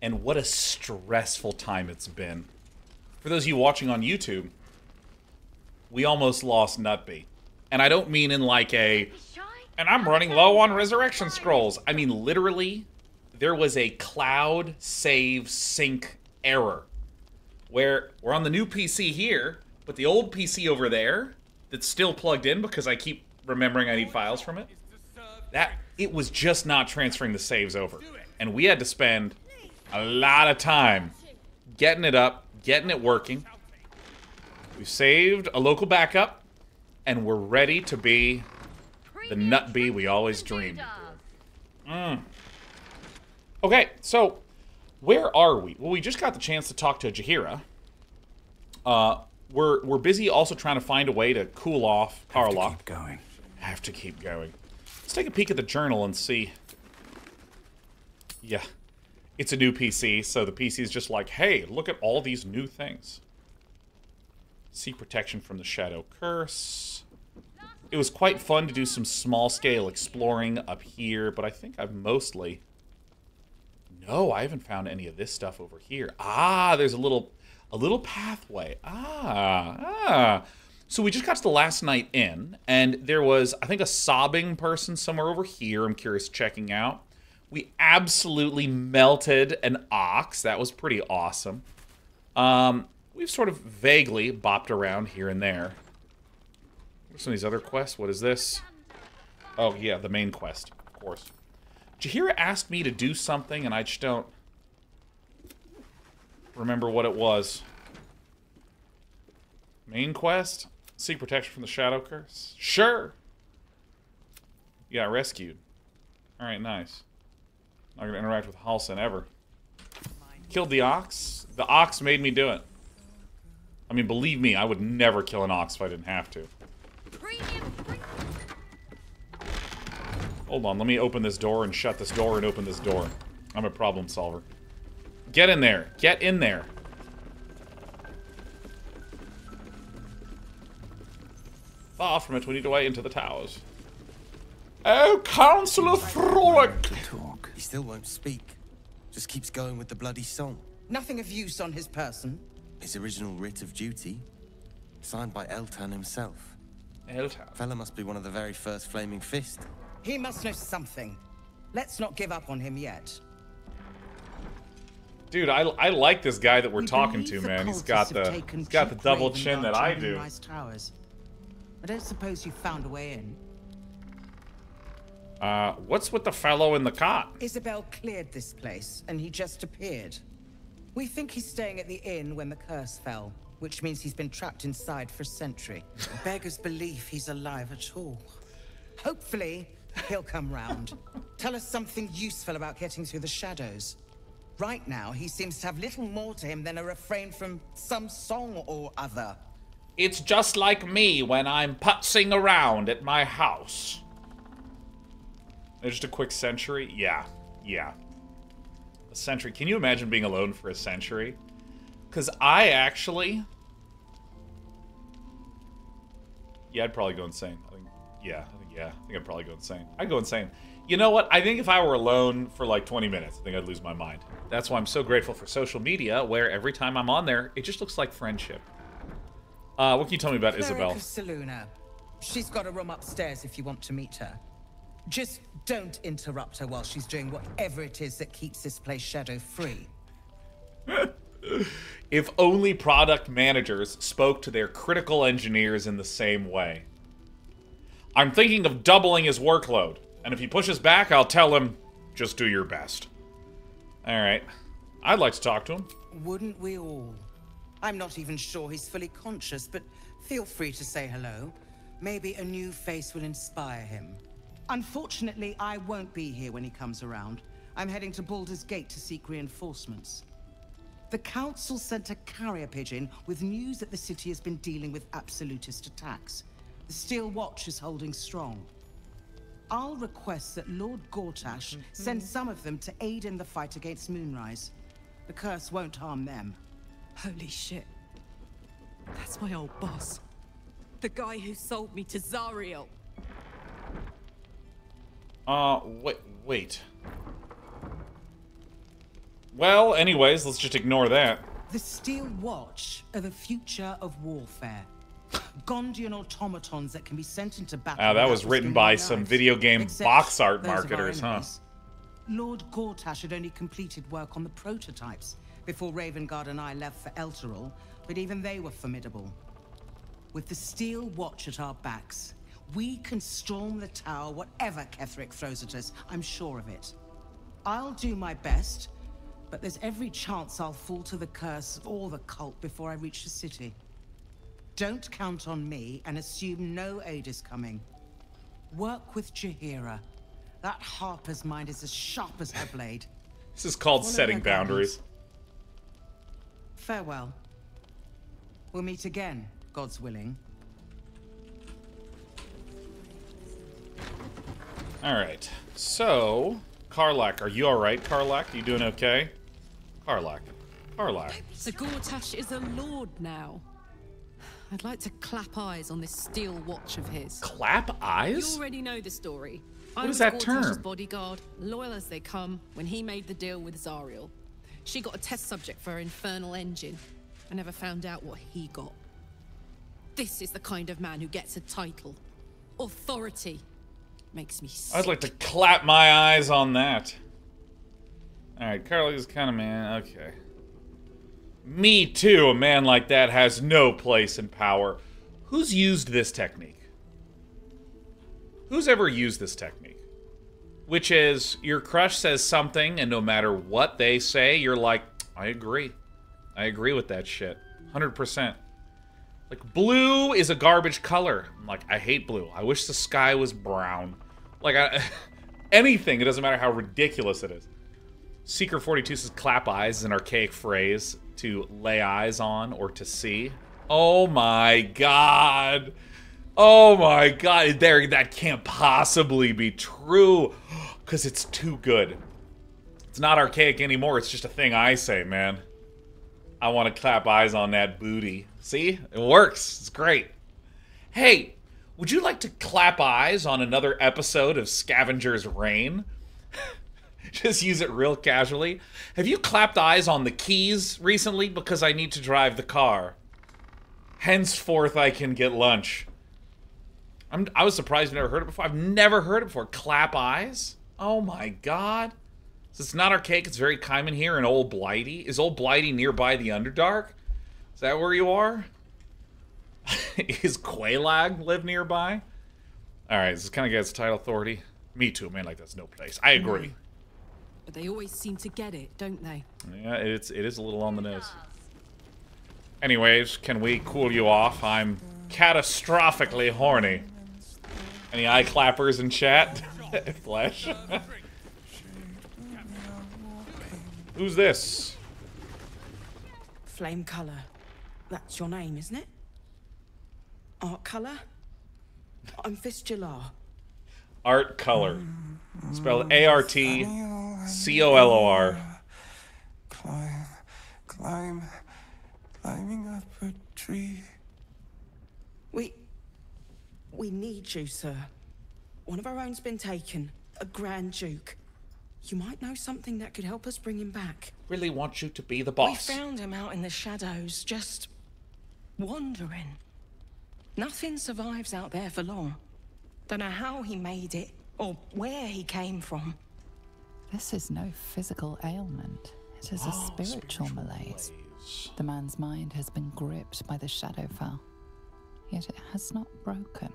and what a stressful time it's been. For those of you watching on YouTube, we almost lost Nutby. And I don't mean in like a, and I'm running low on resurrection scrolls. I mean, literally, there was a cloud save sync error where we're on the new PC here, but the old PC over there that's still plugged in because I keep remembering I need files from it, that it was just not transferring the saves over. And we had to spend a lot of time getting it up, getting it working. We've saved a local backup, and we're ready to be the Nutby we always dreamed. Okay, so where are we? Well, we just got the chance to talk to Jaheira. We're busy also trying to find a way to cool off Karlach. Have to keep going. Let's take a peek at the journal and see. Yeah, it's a new PC, so the PC is just like, hey, look at all these new things. Seek protection from the Shadow Curse. It was quite fun to do some small-scale exploring up here, but I think I've mostly... No, I haven't found any of this stuff over here. Ah, there's a little pathway. So we just got to the last night in, and there was, I think, a sobbing person somewhere over here. I'm curious checking out. We absolutely melted an ox. That was pretty awesome. We've sort of vaguely bopped around here and there. What are some of these other quests? What is this? Oh, yeah, the main quest, of course. Jaheira asked me to do something, and I just don't remember what it was. Main quest? Seek protection from the Shadow Curse? Sure! You got rescued. Alright, nice. Not gonna interact with Halson ever. Killed the ox? The ox made me do it. I mean, believe me, I would never kill an ox if I didn't have to. Hold on, let me open this door and shut this door and open this door. I'm a problem solver. Get in there! Get in there! Far from it, we need to way into the towers. Oh, Councillor Thorlick! He still won't speak. Just keeps going with the bloody song. Nothing of use on his person. His original writ of duty, signed by Eltan himself. Eltan? Fella must be one of the very first Flaming Fist. He must know something. Let's not give up on him yet. Dude, I like this guy that we're talking to, man. He's got the double chin that I do. I don't suppose you found a way in. What's with the fellow in the cot? Isobel cleared this place, and he just appeared. We think he's staying at the inn when the curse fell, which means he's been trapped inside for a century. Beggars belief he's alive at all. Hopefully, he'll come round. Tell us something useful about getting through the shadows. Right now, he seems to have little more to him than a refrain from some song or other. It's just like me when I'm putzing around at my house. Just a quick century? Yeah. Yeah. A century. Can you imagine being alone for a century? Because I actually... Yeah, I'd probably go insane. I think I'd probably go insane. I'd go insane. You know what? I think if I were alone for like 20 minutes, I think I'd lose my mind. That's why I'm so grateful for social media, where every time I'm on there, it just looks like friendship. What can you tell me about Isobel? Selûne. She's got a room upstairs if you want to meet her. Just don't interrupt her while she's doing whatever it is that keeps this place shadow-free. If only product managers spoke to their critical engineers in the same way. I'm thinking of doubling his workload, and if he pushes back, I'll tell him, just do your best. All right. I'd like to talk to him. Wouldn't we all? I'm not even sure he's fully conscious, but feel free to say hello. Maybe a new face will inspire him. Unfortunately, I won't be here when he comes around. I'm heading to Baldur's Gate to seek reinforcements. The council sent a carrier pigeon with news that the city has been dealing with absolutist attacks. The Steel Watch is holding strong. I'll request that Lord Gortash send some of them to aid in the fight against Moonrise. The curse won't harm them. Holy shit. That's my old boss. The guy who sold me to Zariel. Wait. Well, anyways, let's just ignore that. The Steel Watch are the future of warfare. Gondian automatons that can be sent into battle. Ah, that was written by some video game box art marketers, huh? Lord Gortash had only completed work on the prototypes before Ravengard and I left for Elturel, but even they were formidable. With the Steel Watch at our backs, we can storm the tower, whatever Ketheric throws at us. I'm sure of it. I'll do my best, but there's every chance I'll fall to the curse or the cult before I reach the city. Don't count on me and assume no aid is coming. Work with Jaheira. That harper's mind is as sharp as her blade. This is called setting boundaries. Farewell. We'll meet again, God's willing. Alright, so... Karlach, are you alright, Karlach? You doing okay? Karlach. Karlach. So Gortash is a lord now. I'd like to clap eyes on this Steel Watch of his. Clap eyes? You already know the story. What is that term? I was Gortash's bodyguard, loyal as they come, when he made the deal with Zariel. She got a test subject for her infernal engine. I never found out what he got. This is the kind of man who gets a title. Authority. Makes me sick. I'd like to clap my eyes on that. Alright, Karlach is kind of man. Okay. Me too, a man like that has no place in power. Who's used this technique? Who's ever used this technique? Which is, your crush says something, and no matter what they say, you're like, I agree. I agree with that shit. 100%. Like, blue is a garbage color. I'm like, I hate blue. I wish the sky was brown. Like, anything. It doesn't matter how ridiculous it is. Seeker 42 says clap eyes is an archaic phrase to lay eyes on or to see. Oh my god. Oh my god. There, that can't possibly be true. Because it's too good. It's not archaic anymore. It's just a thing I say, man. I want to clap eyes on that booty. See? It works. It's great. Hey, would you like to clap eyes on another episode of Scavenger's Reign? Just use it real casually. Have you clapped eyes on the keys recently? Because I need to drive the car. Henceforth, I can get lunch. I was surprised I've never heard it before. I've never heard it before. Clap eyes? Oh my god. So it's not archaic. It's very common here in Old Blighty. Is Old Blighty nearby the Underdark? Is that where you are? Is Quaylag live nearby? Alright, this kind of gets title authority. Me too, man. Like, that's no place. I agree. But they always seem to get it, don't they? Yeah, it is a little on the nose. Anyways, can we cool you off? I'm catastrophically horny. Any eye clappers in chat? Flash. Who's this? Flame Color. That's your name, isn't it? Art Color? I'm Fistular. Art Color. Spelled ARTCOLOR. Climbing up a tree. We need you, sir. One of our own's been taken. A Grand Duke. You might know something that could help us bring him back. Really want you to be the boss. We found him out in the shadows, just wandering. Nothing survives out there for long. Don't know how he made it, or where he came from. This is no physical ailment. It is a spiritual malaise. The man's mind has been gripped by the Shadowfell, yet it has not broken.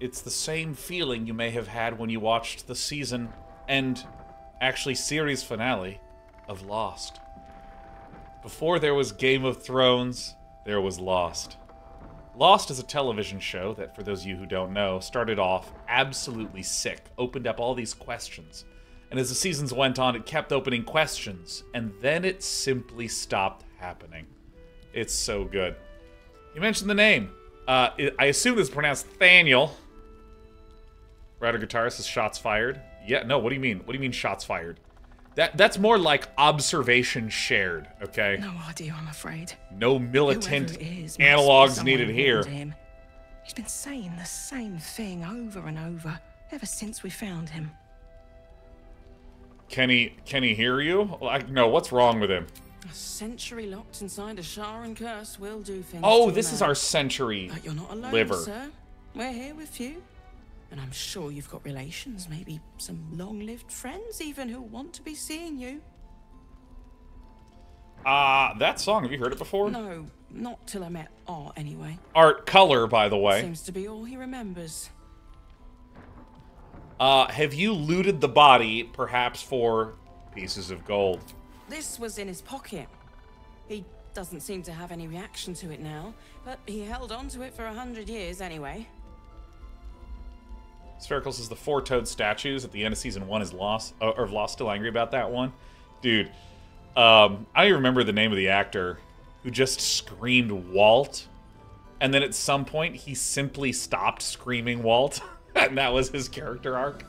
It's the same feeling you may have had when you watched the season and actually series finale of Lost. Before there was Game of Thrones, there was Lost. Lost is a television show that, for those of you who don't know, started off absolutely sick, opened up all these questions. And as the seasons went on, it kept opening questions, and then it simply stopped happening. It's so good. You mentioned the name. I assume it's pronounced Thaniel. Router guitarist is shots fired. Yeah, no, what do you mean? What do you mean shots fired? That's more like observation shared, okay? No idea, I'm afraid. No militant analogs needed here. He's been saying the same thing over and over ever since we found him. Can he hear you? Like, no, what's wrong with him? A century locked inside a Shar and curse will do things. Oh, this is our century. But you're not alone, sir. We're here with you. And I'm sure you've got relations, maybe some long-lived friends even who want to be seeing you. That song, have you heard it before? No, not till I met Art anyway. Art Color, by the way. Seems to be all he remembers. Have you looted the body, perhaps for pieces of gold? This was in his pocket. He doesn't seem to have any reaction to it now, but he held on to it for 100 years anyway. Spherical says the four-toed statues at the end of season 1 is Lost. Or Lost, still angry about that one? Dude, I don't even remember the name of the actor who just screamed Walt, and then at some point he simply stopped screaming Walt, and that was his character arc.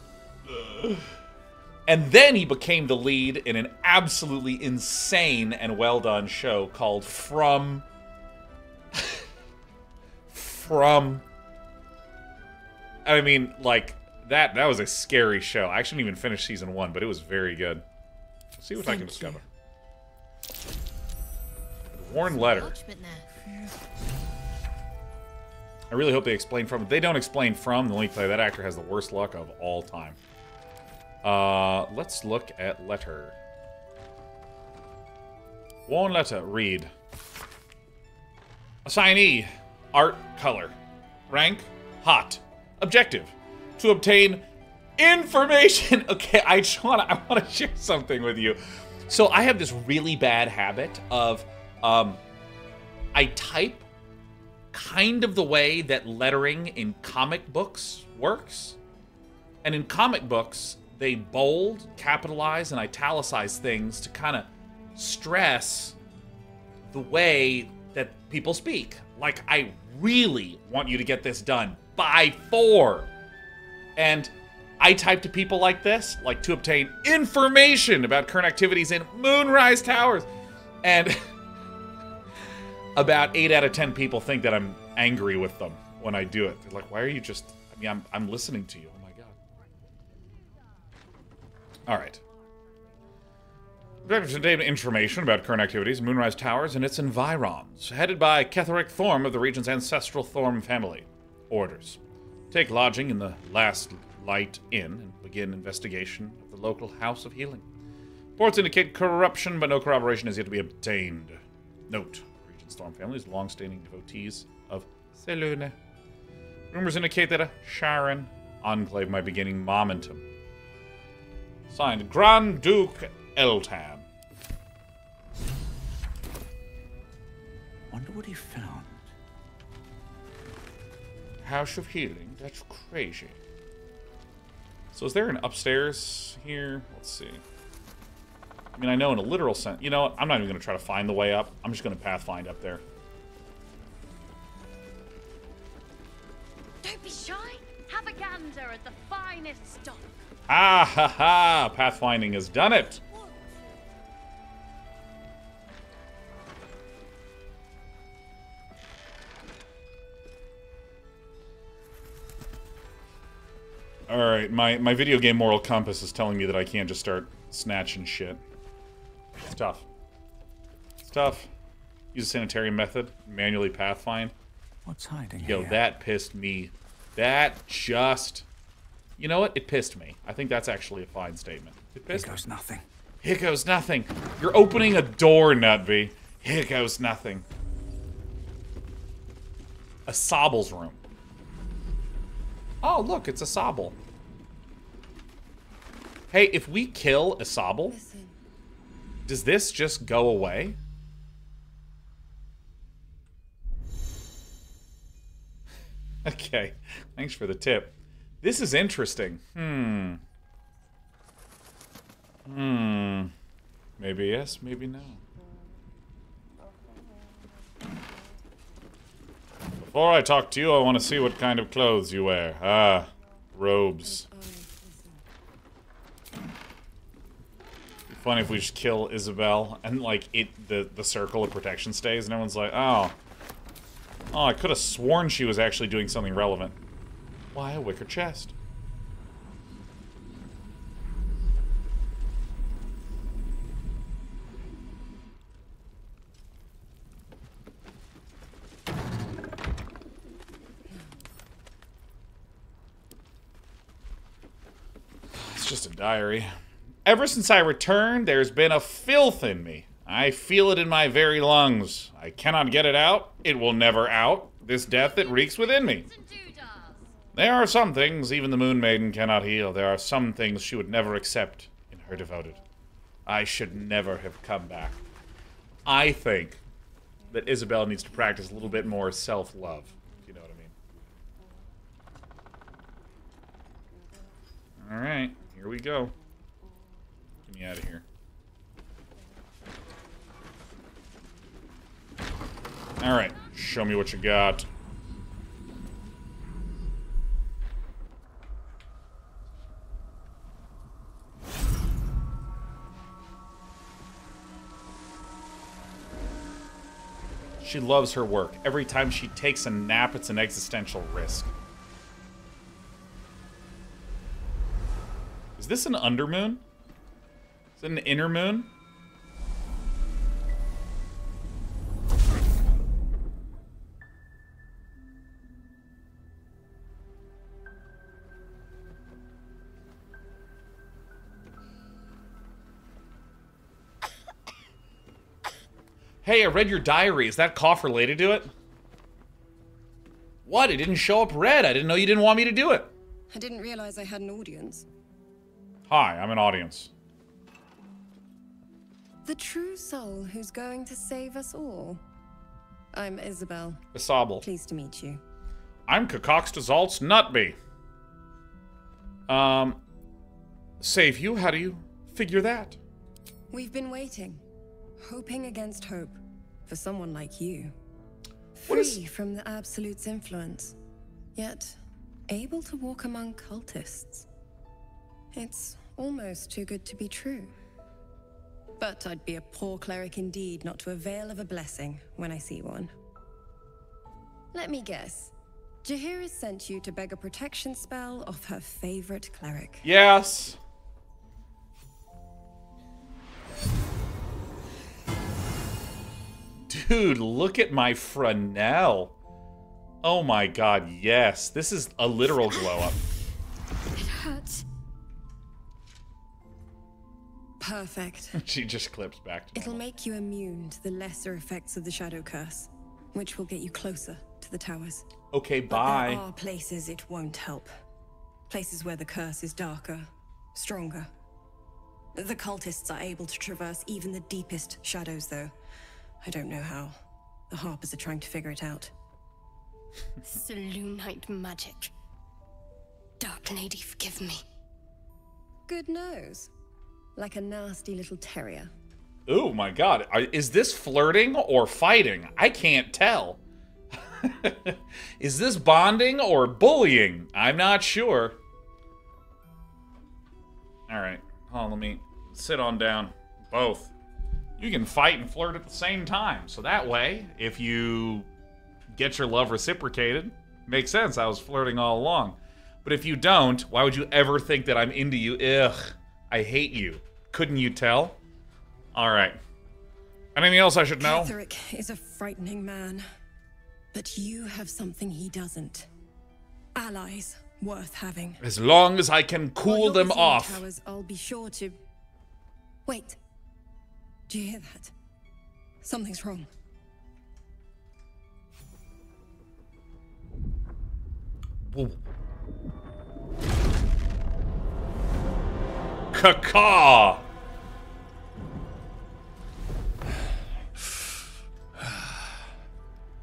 And then he became the lead in an absolutely insane and well-done show called From. From. I mean, like, that was a scary show. I actually didn't even finish season 1, but it was very good. Let's see what I can discover. Worn letter. I really hope they explain From. If they don't explain From, then let me tell you, that actor has the worst luck of all time. Let's look at letter. Worn letter, read. Assignee, Art Color. Rank, hot. Objective, to obtain information. Okay, I want to share something with you. So I have this really bad habit of, I type kind of the way that lettering in comic books works. And in comic books, they bold, capitalize, and italicize things to kind of stress the way that people speak. Like, I really want you to get this done by 4. And I type to people like this, like, to obtain information about current activities in Moonrise Towers. And about 8 out of 10 people think that I'm angry with them when I do it. They're like, why are you just, I mean, I'm listening to you. Oh my God. All right. Objective to obtain information about current activities in Moonrise Towers and its environs, headed by Ketheric Thorm of the region's ancestral Thorm family. Orders. Take lodging in the Last Light Inn and begin investigation of the local House of Healing. Reports indicate corruption, but no corroboration is yet to be obtained. Note, the region's Thorm family is long-standing devotees of Selûne. Rumors indicate that a Sharan enclave might be gaining momentum. Signed, Grand Duke Eltan. Wonder what he found. House of Healing, that's crazy. So is there an upstairs here? Let's see. I mean, I know in a literal sense. You know what? I'm not even going to try to find the way up. I'm just going to pathfind up there. Don't be shy. Have a gander at the finest stock. Ah, ha, ha. Pathfinding has done it. Alright, my video game moral compass is telling me that I can't just start snatching shit. It's tough. It's tough. Use a sanitarium method, manually pathfind. What's hiding here? Yo, that pissed me. That just... You know what? It pissed me. I think that's actually a fine statement. It pissed me. Here goes nothing. Here goes nothing. You're opening a door, Nutby. Here goes nothing. A Sobble's room. Oh, look, it's Isobel. Hey, if we kill Isobel, does this just go away? Okay, thanks for the tip. This is interesting. Hmm. Maybe yes, maybe no. Before I talk to you, I want to see what kind of clothes you wear. Ah, robes. It'd be funny if we just kill Isobel and, like, the circle of protection stays and everyone's like, oh. Oh, I could have sworn she was actually doing something relevant. Why a wicker chest? It's just a diary. Ever since I returned, there's been a filth in me. I feel it in my very lungs. I cannot get it out. It will never out. This death that reeks within me. There are some things even the Moon Maiden cannot heal. There are some things she would never accept in her devoted. I should never have come back. I think that Isobel needs to practice a little bit more self-love, if you know what I mean. Alright, here we go. Get me out of here. Alright, show me what you got. She loves her work. Every time she takes a nap, it's an existential risk. Is this an undermoon? Is it an inner moon? Hey, I read your diary. Is that cough related to it? What? It didn't show up red. I didn't know you didn't want me to do it. I didn't realize I had an audience. Hi, I'm an audience. The true soul who's going to save us all. I'm Isobel. Sobble. Pleased to meet you. I'm Kakoxtazalt's Nutby. Save you? How do you figure that? We've been waiting. Hoping against hope for someone like you. Free from the Absolute's influence, yet able to walk among cultists. It's almost too good to be true. But I'd be a poor cleric indeed not to avail of a blessing when I see one. Let me guess. Jaheira sent you to beg a protection spell of her favorite cleric. Yes. Dude, look at my Fresnel. Oh my god, yes. This is a literal glow up. It hurts. Perfect. She just clips back to normal. It'll make you immune to the lesser effects of the Shadow Curse, which will get you closer to the towers. Okay, bye. But there are places it won't help. Places where the curse is darker, stronger. The cultists are able to traverse even the deepest shadows, though. I don't know how. The Harpers are trying to figure it out. Selûnite magic. Dark Lady, forgive me. Good nose. Like a nasty little terrier. Oh my god. Is this flirting or fighting? I can't tell. Is this bonding or bullying? I'm not sure. Alright. Hold on, let me sit on down. Both. You can fight and flirt at the same time. So that way, if you get your love reciprocated, makes sense. I was flirting all along. But if you don't, why would you ever think that I'm into you? Ugh, I hate you. Couldn't you tell? All right. Anything else I should know? Ketheric is a frightening man. But you have something he doesn't. Allies worth having. As long as I can cool them off. Towers, I'll be sure to... Wait. Do you hear that? Something's wrong. Whoa. Caw-caw!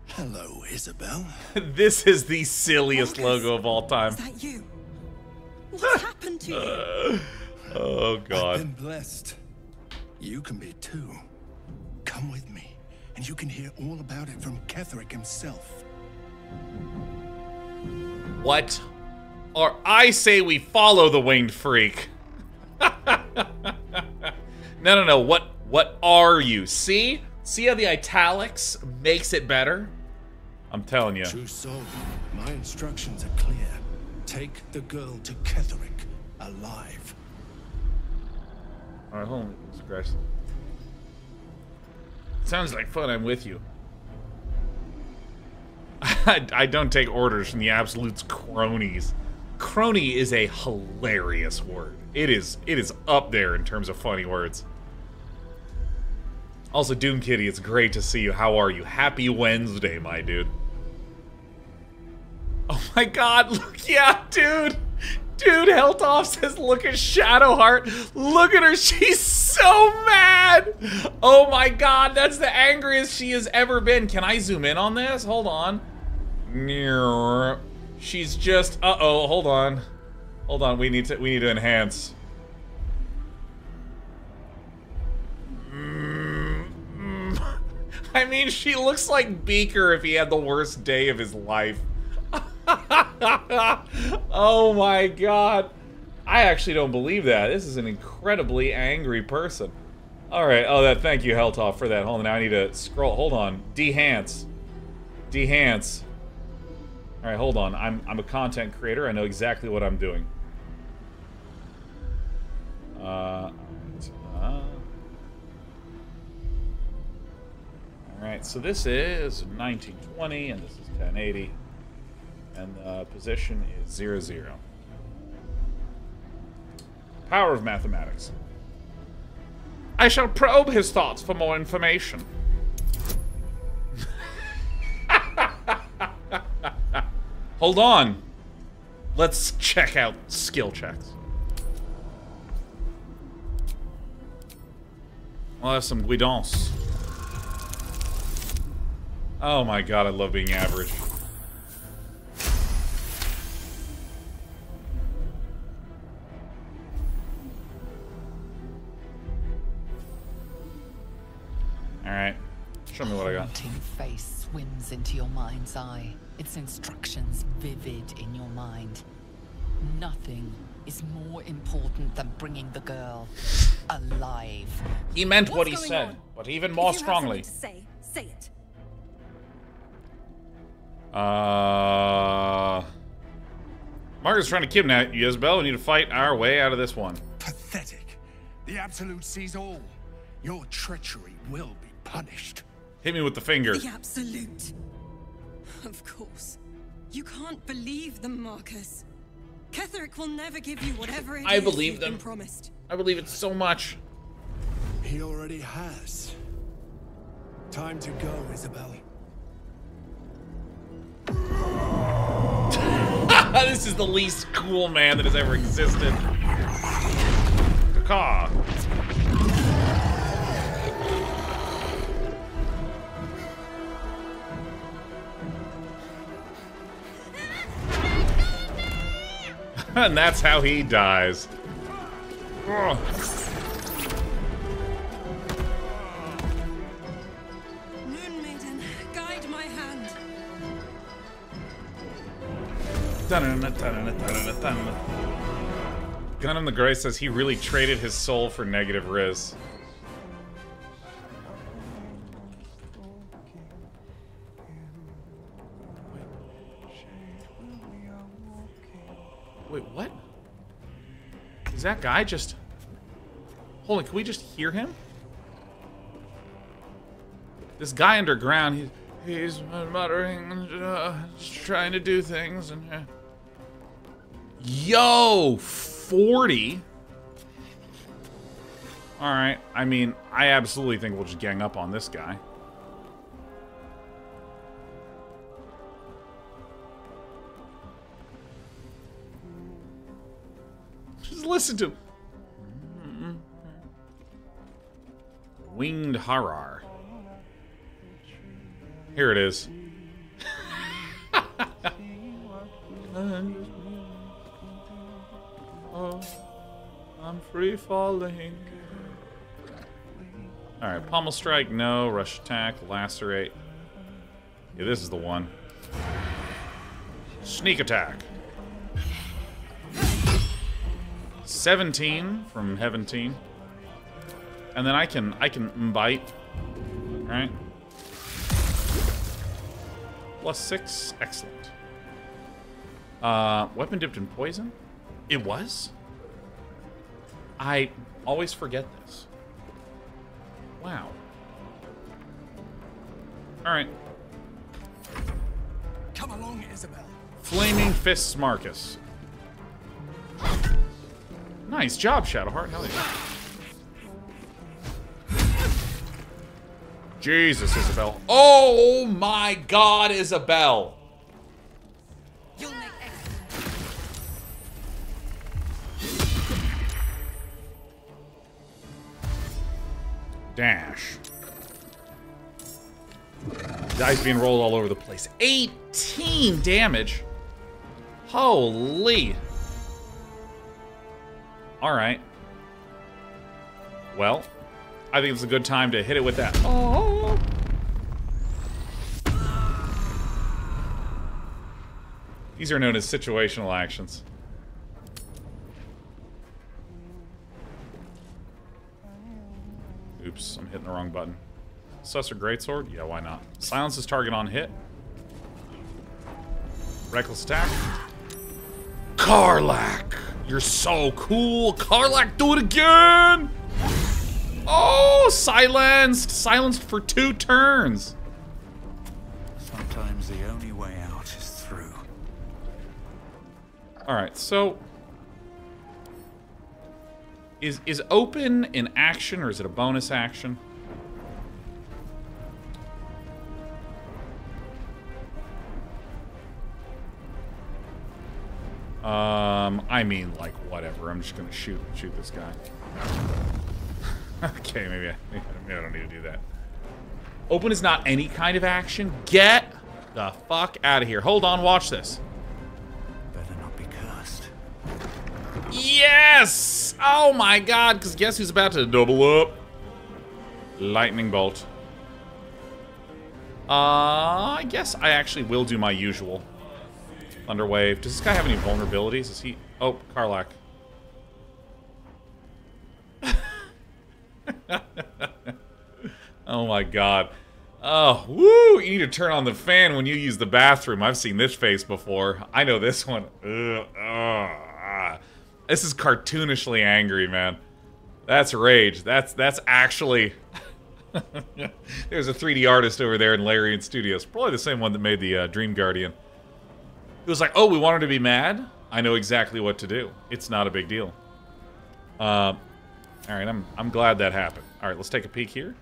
Hello, Isobel. This is the silliest Marcus, logo of all time. Is that you? What happened to you? Oh, God. I've been blessed. You can be too. Come with me, and you can hear all about it from Ketheric himself. What? Or I say we follow the winged freak. No. What are you? See? See how the italics makes it better? I'm telling you. True soul, my instructions are clear. Take the girl to Ketheric alive. Alright, hold on. Scratch. Sounds like fun. I'm with you. I don't take orders from the Absolute's cronies. crony is a hilarious word. It is up there in terms of funny words. Also, Doom Kitty, it's great to see you. How are you? Happy Wednesday, my dude. Oh my god, look, yeah, dude. Dude, Heltoff says, look at Shadowheart. Look at her, she's so mad. Oh my god, that's the angriest she has ever been. Can I zoom in on this? Hold on. She's just, uh-oh, hold on. Hold on, we need to enhance. I mean, she looks like Beaker if he had the worst day of his life. Oh my god. I actually don't believe that. This is an incredibly angry person. Alright, oh, that. Thank you, Heltoff, for that. Hold on, now I need to scroll. Hold on. Dehance. Dehance. Alright, hold on. I'm a content creator. I know exactly what I'm doing. Alright, so this is 1920, and this is 1080. And the position is 0, 0. Power of mathematics. I shall probe his thoughts for more information. Hold on. Let's check out skill checks. I'll have some guidance. Oh my god, I love being average. Alright, show me what I got. A haunting face swims into your mind's eye, its instructions vivid in your mind. Nothing is more important than bringing the girl alive. He meant what he said, but even more strongly. Say it. Marcus is trying to kidnap you, Isobel. We need to fight our way out of this one. Pathetic. The Absolute sees all. Your treachery will be punished. Hit me with the finger. The Absolute. Of course. You can't believe them, Marcus. Ketheric will never give you whatever it is I believe them. Promised. I believe it so much. He already has. Time to go, Isobel. This is the least cool man that has ever existed. Caw. And that's how he dies. Gun in the Gray says he really traded his soul for negative Riz. Wait, what? Is that guy just... Hold on, can we just hear him? This guy underground, he's muttering, just trying to do things and... Yo, 40? Alright, I mean, I absolutely think we'll just gang up on this guy. Just listen to him. Winged Harar. Here it is. Oh, I'm free falling. Alright, Pommel Strike, no. Rush Attack, Lacerate. Yeah, this is the one. Sneak Attack. 17 from Heaven Team. And then I can bite. Alright. +6, excellent. Weapon dipped in poison? It was? I always forget this. Wow. Alright. Come along, Isobel. Flaming Fists Marcus. Nice job, Shadowheart. Hell yeah. Jesus, Isobel. Oh my God, Isobel. Dash. Dice being rolled all over the place. 18 damage. Holy. All right. Well, I think it's a good time to hit it with that. Oh. These are known as situational actions. Oops, I'm hitting the wrong button. Sussor Greatsword? Yeah, why not? Silences target on hit. Reckless attack. Karlach! You're so cool! Karlach, do it again! Oh, silenced! Silenced for 2 turns! Sometimes the only way out is through. Alright, so... Is open an action or is it a bonus action? I mean, like, whatever. I'm just gonna shoot this guy. Okay, maybe I don't need to do that. Open is not any kind of action. Get the fuck out of here. Hold on, watch this. Better not be cursed. Yes! Oh my God, because guess who's about to double up? Lightning Bolt. I guess I actually will do my usual. Thunderwave. Does this guy have any vulnerabilities? Is he... Oh, Karlach. Oh my God. Oh, woo! You need to turn on the fan when you use the bathroom. I've seen this face before. I know this one. This is cartoonishly angry, man. That's rage. That's actually... There's a 3D artist over there in Larian Studios. Probably the same one that made the Dream Guardian. It was like, oh, we want her to be mad? I know exactly what to do. It's not a big deal. All right, I'm glad that happened. All right, let's take a peek here.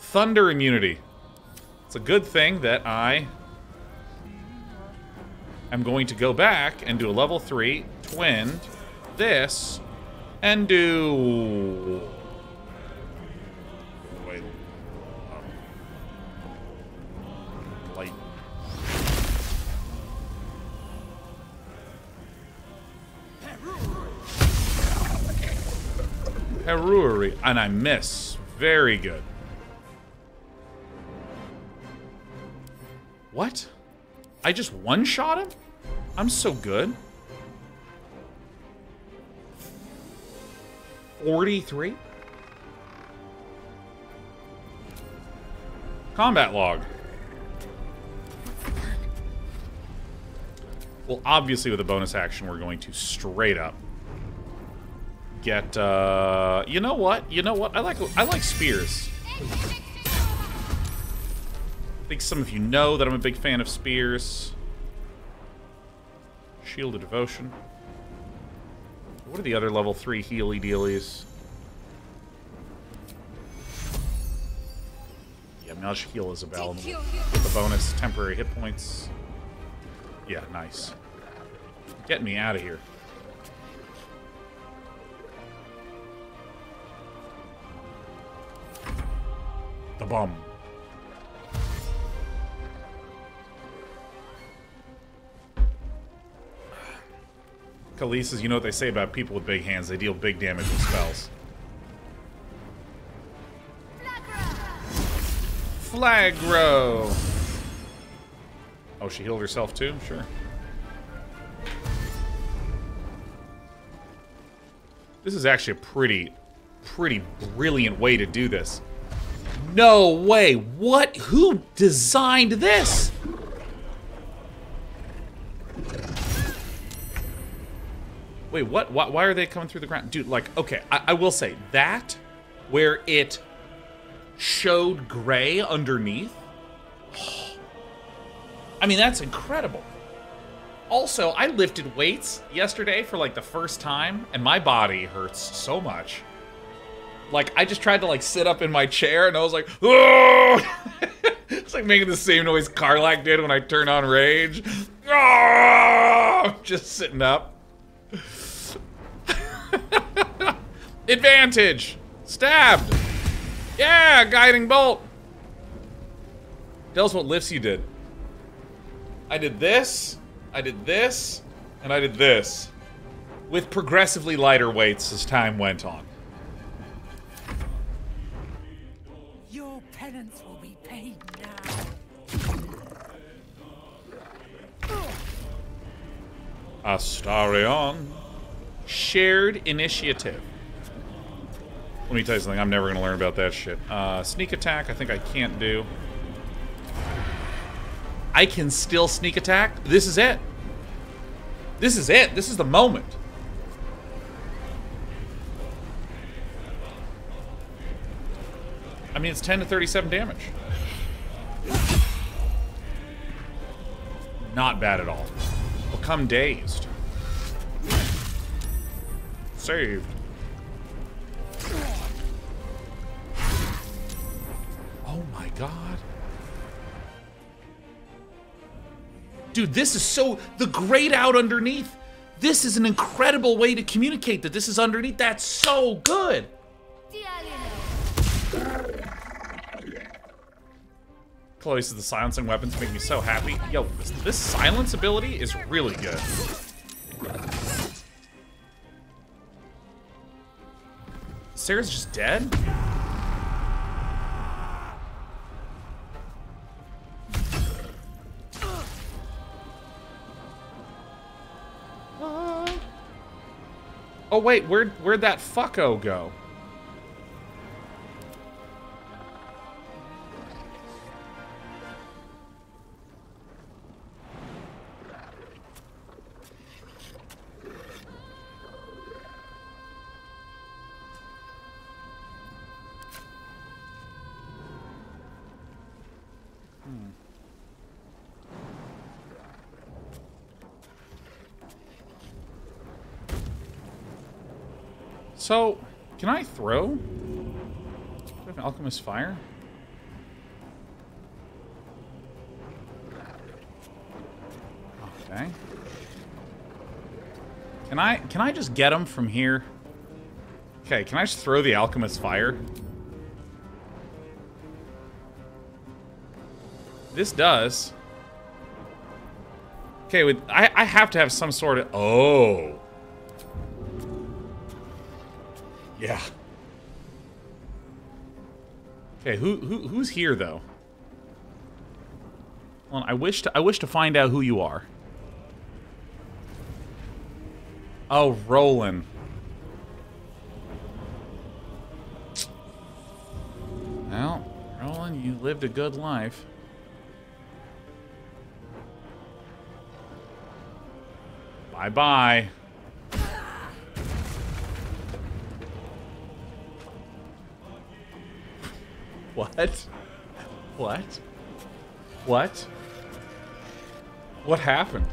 Thunder immunity. It's a good thing that I am going to go back and do a level 3, twin this, and do... Wait. Light. Heruari, and I miss. Very good. What? I just one-shot him? I'm so good. 43? Combat log. Well, obviously with a bonus action, we're going to straight up get, you know what? You know what? I like spears. I think some of you know that I'm a big fan of spears. Shield of Devotion. What are the other level 3 healy dealies? Yeah, I'll just heal Isobel. With the bonus temporary hit points. Yeah, nice. Get me out of here. The bomb. Khalees, you know what they say about people with big hands. They deal big damage with spells. Flagro! Oh, she healed herself too? Sure. This is actually a pretty brilliant way to do this. No way! What? Who designed this? Wait, what? Why are they coming through the ground? Dude, like, okay, I will say that where it showed gray underneath. I mean, that's incredible. also, I lifted weights yesterday for like the first time, and my body hurts so much. Like, I just tried to like sit up in my chair, and I was like, "Oh!" It's like making the same noise Karlach did when I turn on Rage. Oh! Just sitting up. Advantage! Stabbed! Yeah! Guiding Bolt! Tells what lifts you did. I did this, and I did this. With progressively lighter weights as time went on. Your penance will be paid now. Astarion. Shared initiative. Let me tell you something, I'm never gonna learn about that shit. Sneak attack, I think I can't do. I can still sneak attack? This is it. This is it. This is the moment. I mean, it's 10 to 37 damage. Not bad at all. Become dazed. Saved. Oh my god. Dude, this is so... The grayed out underneath. This is an incredible way to communicate that this is underneath. That's so good. Chloe says the silencing weapons make me so happy. Yo, this silence ability is really good. Sarah's just dead? Oh wait, where'd that fucko go? So, can I throw? Do I have an Alchemist's Fire? Okay. Can I just get him from here? Okay, can I just throw the Alchemist's Fire? This does. Okay, I have to have some sort of... Oh... Yeah. Okay, who's here though? Well, I wish to find out who you are. Oh, Roland. Well, Roland, you lived a good life. Bye-bye. What? What? What? What happened?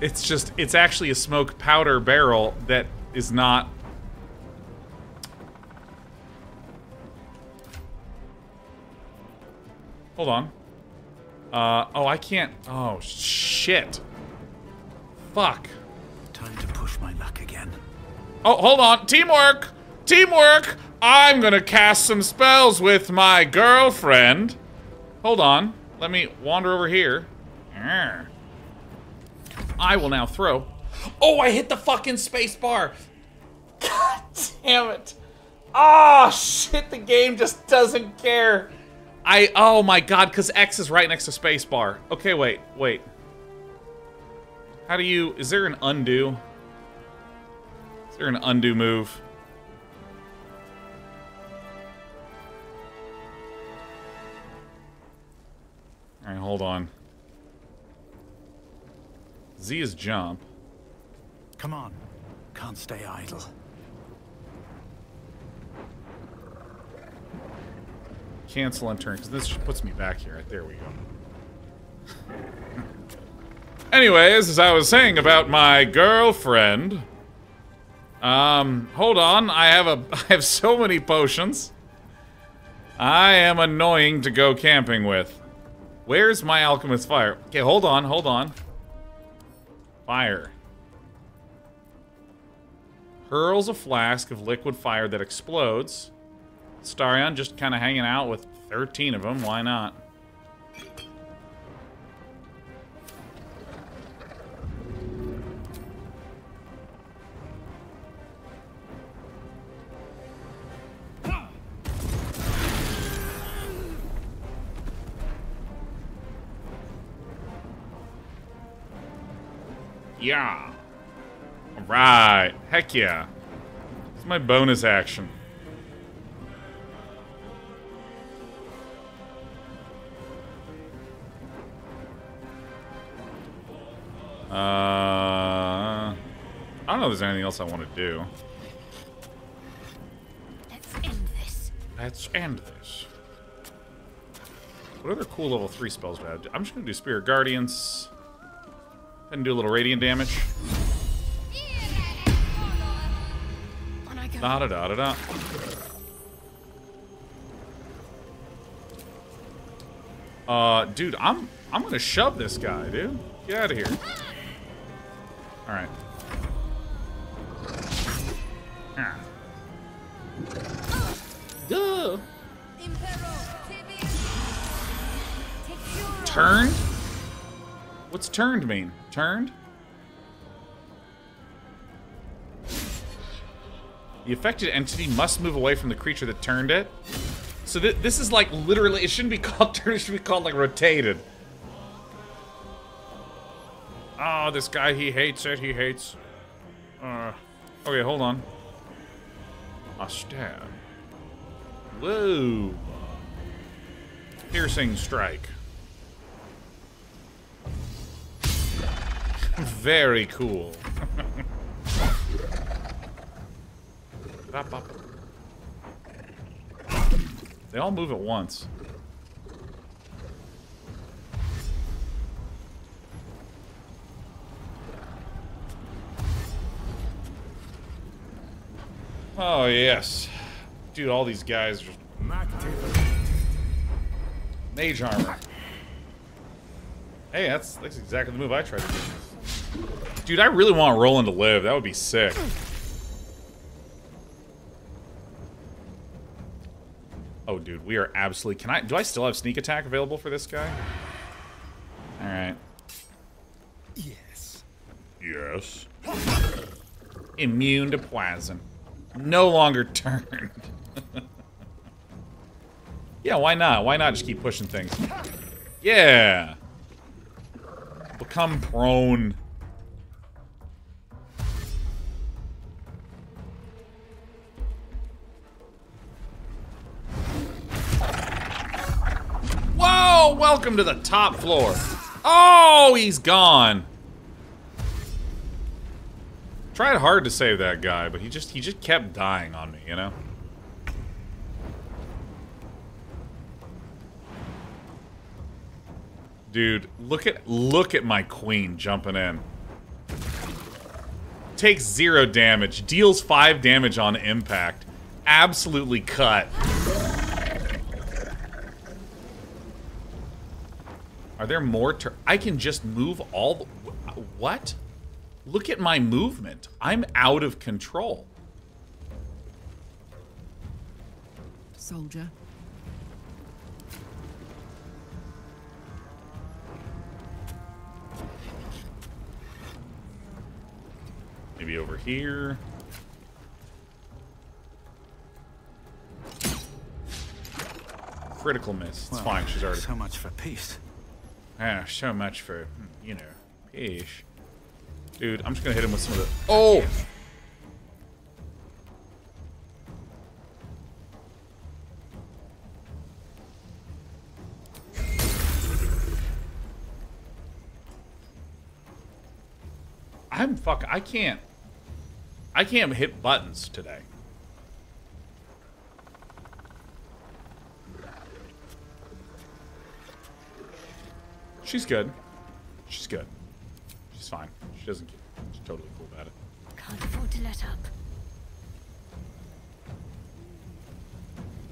It's just, it's actually a smoke powder barrel that is not... Hold on. Oh, I can't... Oh, shit. Fuck. Time to push my luck again. Oh, hold on. Teamwork! Teamwork! I'm gonna cast some spells with my girlfriend. Hold on. Let me wander over here. I will now throw. Oh, I hit the fucking space bar! God damn it. Oh, shit, the game just doesn't care. Oh my god, because X is right next to space bar. Okay, wait. How do you... Is there an undo? Is there an undo move? Alright, hold on. Z is jump. Come on. Can't stay idle. cancel and turn, because this puts me back here. There we go. Anyways, as I was saying about my girlfriend, hold on, I have so many potions. I am annoying to go camping with. Where's my alchemist fire? Okay, hold on, hold on. Fire. Hurls a flask of liquid fire that explodes. Astarion just kind of hanging out with 13 of them. Why not? Yeah. All right. Heck yeah. This is my bonus action. I don't know if there's anything else I want to do. Let's end this. Let's end this. What other cool level 3 spells do I have? I'm just going to do Spirit Guardians. And do a little radiant damage. Da da da da da. Dude, I'm gonna shove this guy, dude. Get out of here. All right. Duh. Turned. What's turned mean? Turned? The affected entity must move away from the creature that turned it. So this is like literally, it shouldn't be called turned, it should be called like rotated. Oh, this guy, he hates it, he hates. Okay, hold on. A stab. Whoa. Piercing strike. Very cool. They all move at once. Oh, yes. Dude, all these guys are just... Mage armor. Hey, that's exactly the move I tried to do. Dude, I really want Roland to live. That would be sick. Oh, dude, we are absolutely... Do I still have sneak attack available for this guy? All right. Yes. Yes. Immune to poison. No longer turned. Yeah, why not? Why not just keep pushing things? Yeah. Become prone. Whoa! Welcome to the top floor. Oh, he's gone. Tried hard to save that guy, but he just kept dying on me, you know? Dude, look at my queen jumping in. Takes 0 damage, deals 5 damage on impact. Absolutely cut. Are there more turns? I can just move all the... What? Look at my movement. I'm out of control. Soldier. Maybe over here. Critical miss. It's fine. She's already... So much for peace. Ah, so much for, you know, ish. Dude, I'm just gonna hit him with some of the... Oh! I can't hit buttons today. She's good. She's good. She's fine. She doesn't get. She's totally cool about it. Can't afford to let up.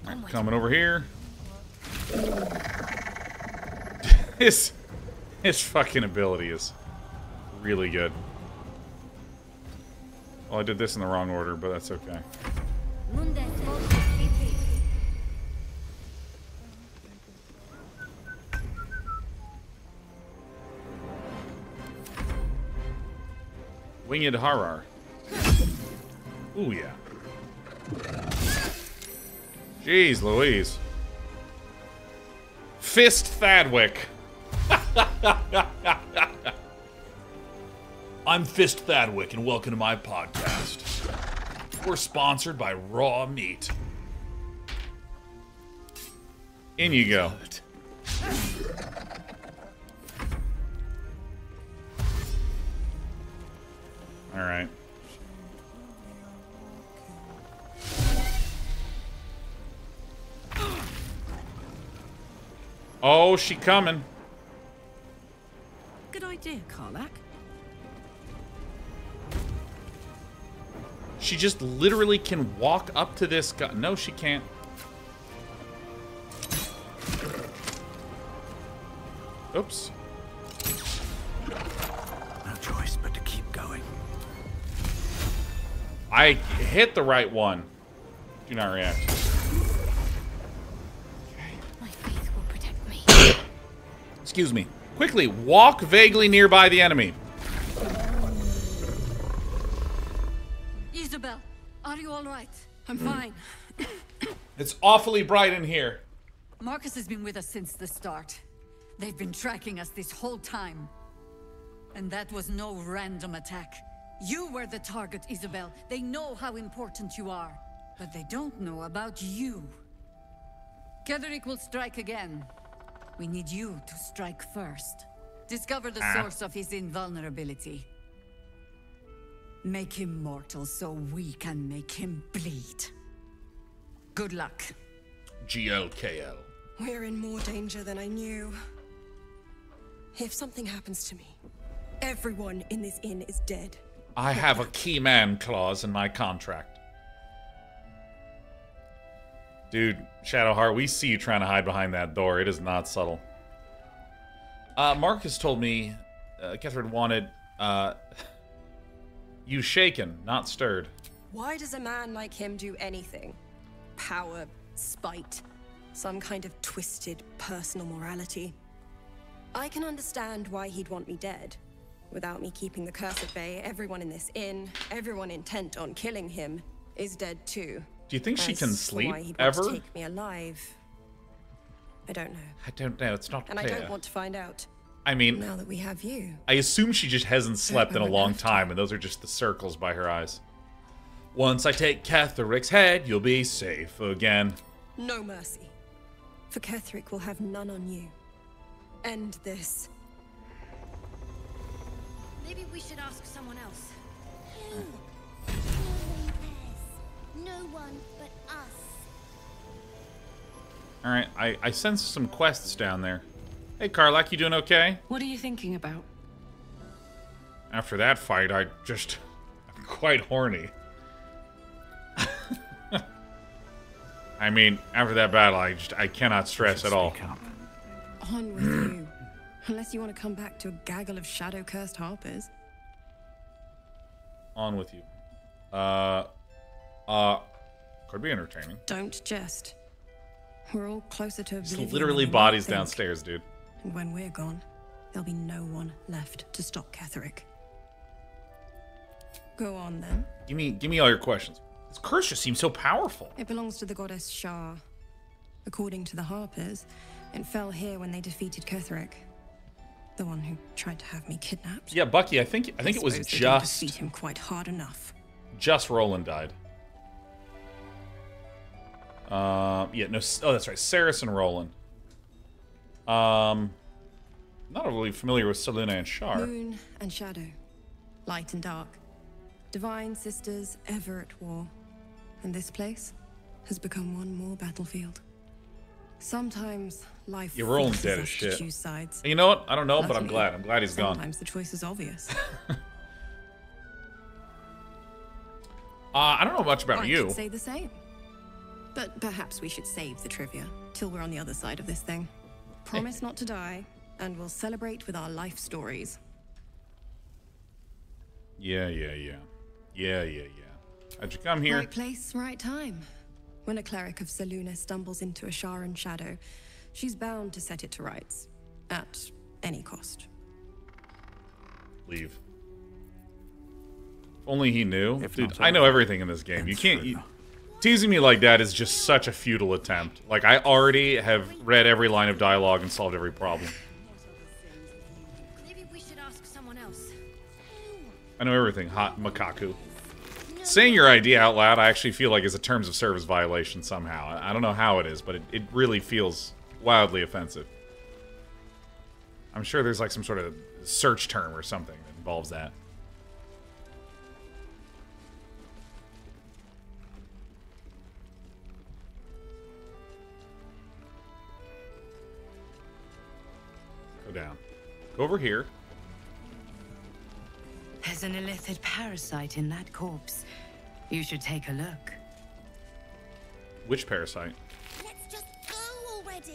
I'm coming over here. His fucking ability is really good. Well, I did this in the wrong order, but that's okay. Winged Harar. Ooh, yeah. Jeez Louise. Fist Thadwick. I'm Fist Thadwick, and welcome to my podcast. We're sponsored by Raw Meat. In you go. All right. Oh, she coming. Good idea, Karlach. She just literally can walk up to this guy. No, she can't. Oops. No choice but to keep going. I hit the right one. Do not react. Excuse me. Quickly, walk vaguely nearby the enemy. Isobel, are you all right? I'm fine. It's awfully bright in here. Marcus has been with us since the start. They've been tracking us this whole time. And that was no random attack. You were the target, Isobel. They know how important you are. But they don't know about you. Ketheric will strike again. We need you to strike first. Discover the source of his invulnerability. Make him mortal so we can make him bleed. Good luck. GLKL. We're in more danger than I knew. If something happens to me, everyone in this inn is dead. I have a key man clause in my contract. Dude, Shadowheart, we see you trying to hide behind that door. It is not subtle. Marcus told me Catherine wanted you shaken, not stirred. Why does a man like him do anything? Power, spite, some kind of twisted personal morality. I can understand why he'd want me dead. Without me keeping the curse at bay, everyone in this inn, everyone intent on killing him, is dead too. Do you think she can sleep ever? Take me alive. I don't know. I don't know. It's not clear. And I don't want to find out. I mean, now that we have you, I assume she just hasn't slept in a long time, and those are just the circles by her eyes. Once I take Ketheric's head, you'll be safe again. No mercy, for Ketheric will have none on you. End this. Maybe we should ask someone else. Who? No one but us. All right, I sense some quests down there. Hey, Karlach, you doing okay? What are you thinking about? After that fight, I'm quite horny. I mean, after that battle, I cannot stress at all. On with you, unless you want to come back to a gaggle of shadow-cursed harpers. On with you. Could be entertaining. Don't jest. We're all closer to oblivion. It's literally bodies downstairs, dude. And when we're gone, there'll be no one left to stop Ketheric. Go on then. Give me all your questions. This curse just seems so powerful. It belongs to the goddess Shar. According to the Harpers, it fell here when they defeated Ketheric. The one who tried to have me kidnapped. Yeah, Bucky, I think it was just defeat him quite hard enough. Just Roland died. Yeah, no, oh, that's right, Saris and Roland. Not really familiar with Selûne and Shar. Moon and shadow, light and dark, divine sisters ever at war, and this place has become one more battlefield. Sometimes life. Yeah, Roland's dead as shit. You know what? I don't know, but I'm glad. I'm glad he's gone. Sometimes the choice is obvious. I don't know much about you. I could say the same. But perhaps we should save the trivia till we're on the other side of this thing. Promise not to die, and we'll celebrate with our life stories. Yeah. How'd you come here? Right place, right time. When a cleric of Selûne stumbles into a Shar and shadow, she's bound to set it to rights. At any cost. Leave. If only he knew. Dude, I know everything in this game. You can't... teasing me like that is just such a futile attempt. Like, I already have read every line of dialogue and solved every problem. Maybe we should ask someone else. I know everything, hot Makaku. Saying your idea out loud, I actually feel like is a terms of service violation somehow. I don't know how it is, but it really feels wildly offensive. I'm sure there's like some sort of search term or something that involves that. Down. Go over here. There's an illithid parasite in that corpse. You should take a look. Which parasite? Let's just go already.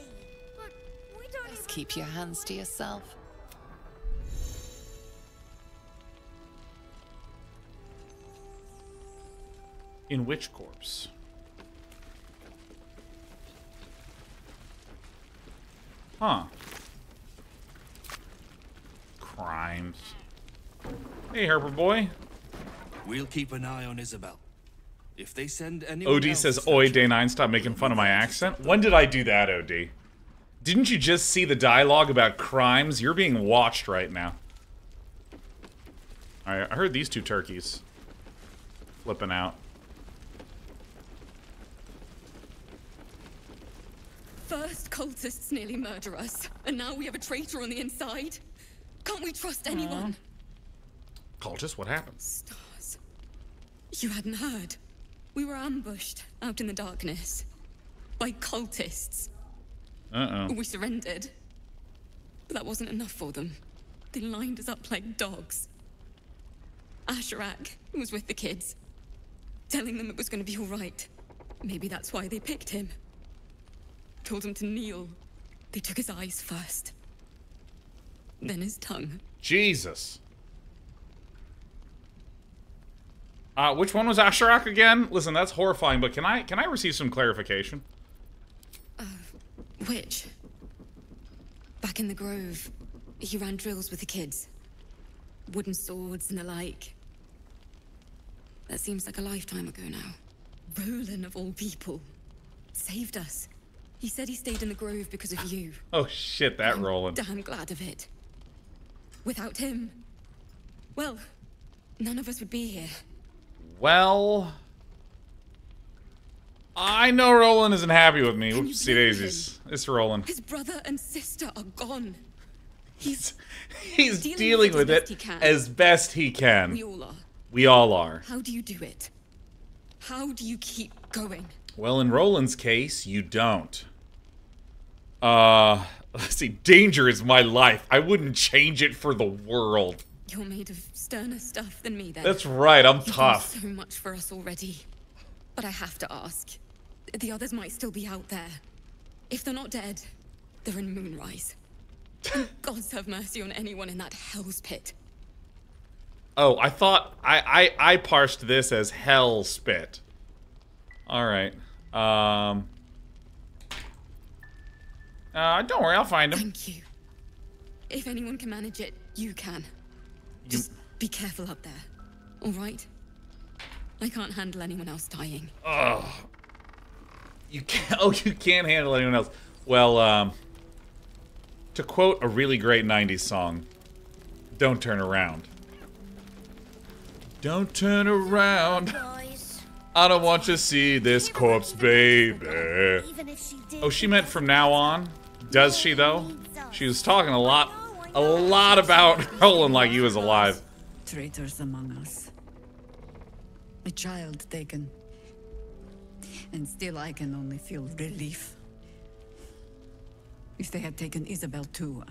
But we don't just keep your hands to yourself. In which corpse? Huh. Crimes. Hey, Harper boy. We'll keep an eye on Isobel. If they send any. OD says, "Oi, Day9, stop making fun of my accent." When did I do that, OD? Didn't you just see the dialogue about crimes? You're being watched right now. All right, I heard these two turkeys flipping out. First, cultists nearly murder us, and now we have a traitor on the inside. Can't we trust anyone? Cultist, what happened? Stars. You hadn't heard. We were ambushed out in the darkness. By cultists. Uh-oh. We surrendered. But that wasn't enough for them. They lined us up like dogs. Asherak was with the kids. Telling them it was going to be alright. Maybe that's why they picked him. Told him to kneel. They took his eyes first. Then his tongue. Jesus. Which one was Asherak again? Listen, that's horrifying, but can I receive some clarification? Which? Back in the grove, he ran drills with the kids. Wooden swords and the like. That seems like a lifetime ago now. Roland, of all people, saved us. He said he stayed in the grove because of you. Oh shit, that Roland. I'm damn glad of it. Without him, well, none of us would be here. Well, I know Roland isn't happy with me. Whoopsie daisies. It's Roland. His brother and sister are gone. He's dealing with it as best he can. We all are. How do you do it? How do you keep going? Well, in Roland's case, you don't. Let's see. Danger is my life. I wouldn't change it for the world. You're made of sterner stuff than me, then. That's right. I'm tough. You've done so much for us already. But I have to ask. The others might still be out there. If they're not dead, they're in Moonrise. God's have mercy on anyone in that hell's pit. Oh, I thought I parsed this as hell's pit. All right. Don't worry, I'll find him. Thank you. If anyone can manage it, you can. Just be careful up there, all right? I can't handle anyone else dying. Oh, you can't. Oh, you can't handle anyone else. Well, to quote a really great '90s song, "Don't turn around." Don't turn around. I don't want to see this corpse, baby. Oh, she meant from now on. Does she though? She was talking a lot about Roland like he was alive. Traitors among us. A child taken. And still I can only feel relief. If they had taken Isobel too.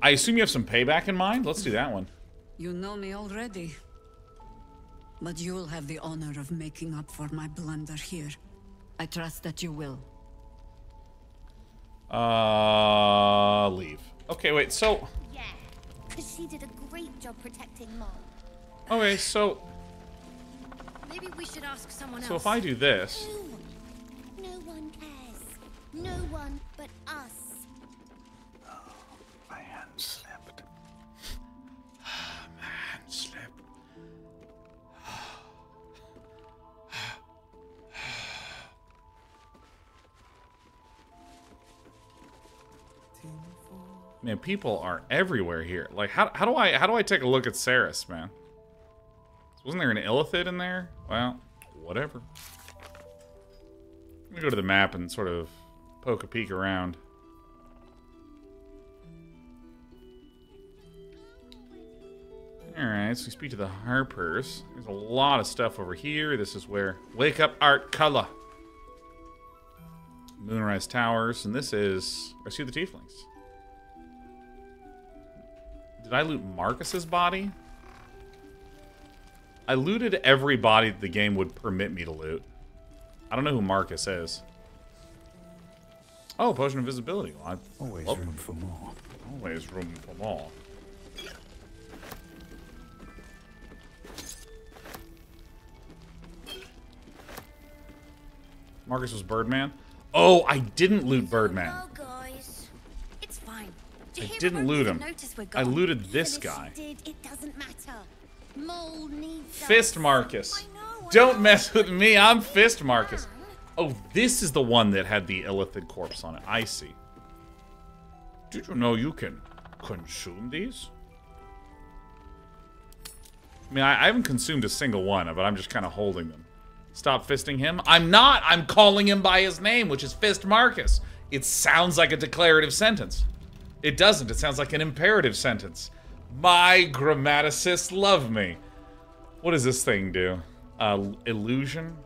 I assume you have some payback in mind? Let's do that one. You know me already. But you'll have the honor of making up for my blunder here. I trust that you will. Leave. Okay, wait, so... Yeah, because she did a great job protecting Mole. Okay, so... Maybe we should ask someone else. So if I do this... No one cares. No one but us. My hand slipped. Man, people are everywhere here. Like, how do I take a look at Saris, man? Wasn't there an Illithid in there? Well, whatever. Let me go to the map and sort of poke a peek around. Alright, so we speak to the Harpers. There's a lot of stuff over here. This is where... Wake up, Art Color! Moonrise Towers, and this is... Rescue the Tieflings. Did I loot Marcus's body? I looted every body that the game would permit me to loot. I don't know who Marcus is. Oh, Potion of Invisibility. Well, always room for more. Always room for more. Marcus was Birdman. Oh, I didn't loot Birdman. I didn't loot him. I looted this guy. Fist Marcus. Don't mess with me. I'm Fist Marcus. Oh, this is the one that had the Illithid corpse on it. I see. Did you know you can consume these? I mean, I haven't consumed a single one, but I'm just kind of holding them. Stop fisting him. I'm not. I'm calling him by his name, which is Fist Marcus. It sounds like a declarative sentence. It doesn't. It sounds like an imperative sentence. My grammaticists love me. What does this thing do? Illusion?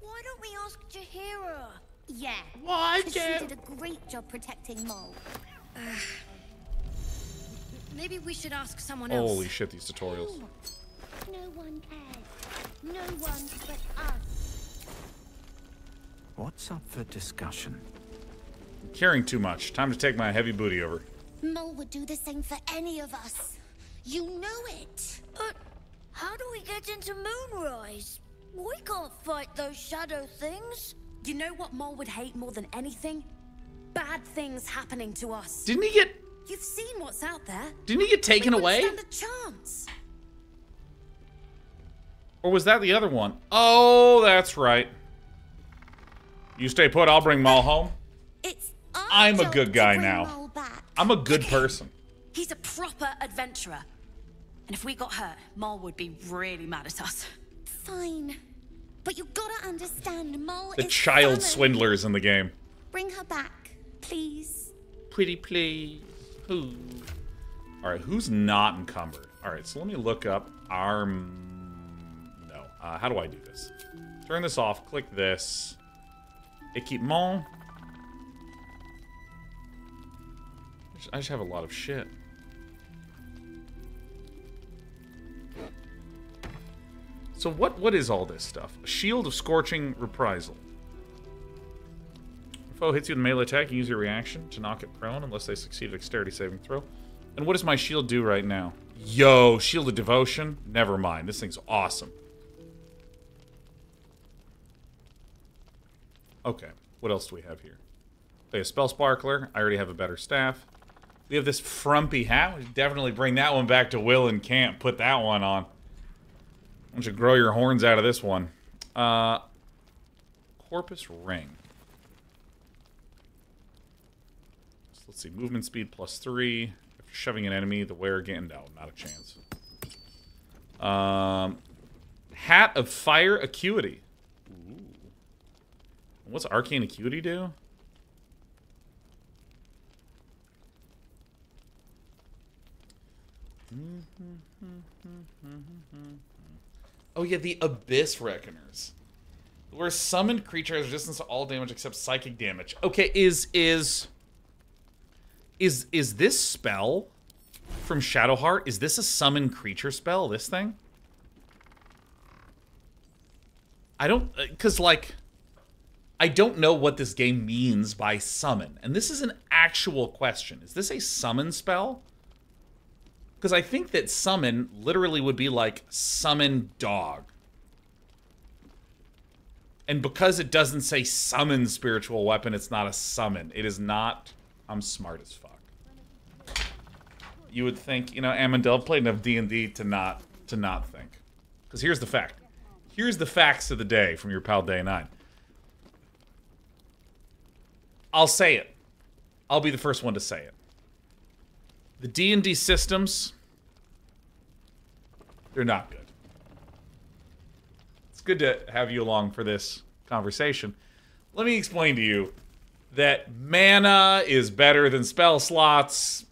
Why don't we ask Jaheira? Yeah. Why? She did a great job protecting Mole. Maybe we should ask someone else. Holy shit, these tutorials. No one cares. No one but us. What's up for discussion? I'm carrying too much. Time to take my heavy booty over. Mole would do the same for any of us. You know it. But how do we get into Moonrise? We can't fight those shadow things. You know what Mole would hate more than anything? Bad things happening to us. Didn't he get... You've seen what's out there. Didn't he get taken away? Stand a chance. Or was that the other one? Oh, that's right. You stay put, I'll bring Maul home. I'm a good guy now. I'm a good person. He's a proper adventurer. And if we got hurt, Maul would be really mad at us. Fine. But you gotta understand, Maul is the child swindlers in the game. Bring her back, please. Pretty please. Ooh. All right, who's not encumbered? All right, so let me look up our... No. How do I do this? Turn this off. Click this. Equipment. I just have a lot of shit. So what is all this stuff? A shield of scorching reprisal. Foe hits you with a melee attack, you use your reaction to knock it prone unless they succeed at dexterity saving throw. And what does my shield do right now? Yo, shield of devotion? Never mind. This thing's awesome. Okay, what else do we have here? Okay, a spell sparkler. I already have a better staff. We have this frumpy hat. We should definitely bring that one back to Will and Camp. Put that one on. You should grow your horns out of this one. Corpus ring. Let's see, movement speed +3. If you're shoving an enemy, the wearer gain. No, not a chance. Hat of Fire Acuity. Ooh. What's Arcane Acuity do? Oh yeah, the Abyss Reckoners. Where summoned creature has resistance to all damage except psychic damage. Okay, is this spell from Shadowheart, is this a summon creature spell, this thing? I don't, because like, I don't know what this game means by summon. And this is an actual question. Is this a summon spell? Because I think that summon literally would be like summon dog. And because it doesn't say summon spiritual weapon, it's not a summon. It is not. I'm smart as fuck. You would think, you know, Amandel played enough D&D to not think. Because here's the fact. Here's the facts of the day from your pal Day9. I'll say it. I'll be the first one to say it. The D&D systems, they're not good. Good to have you along for this conversation. Let me explain to you that mana is better than spell slots.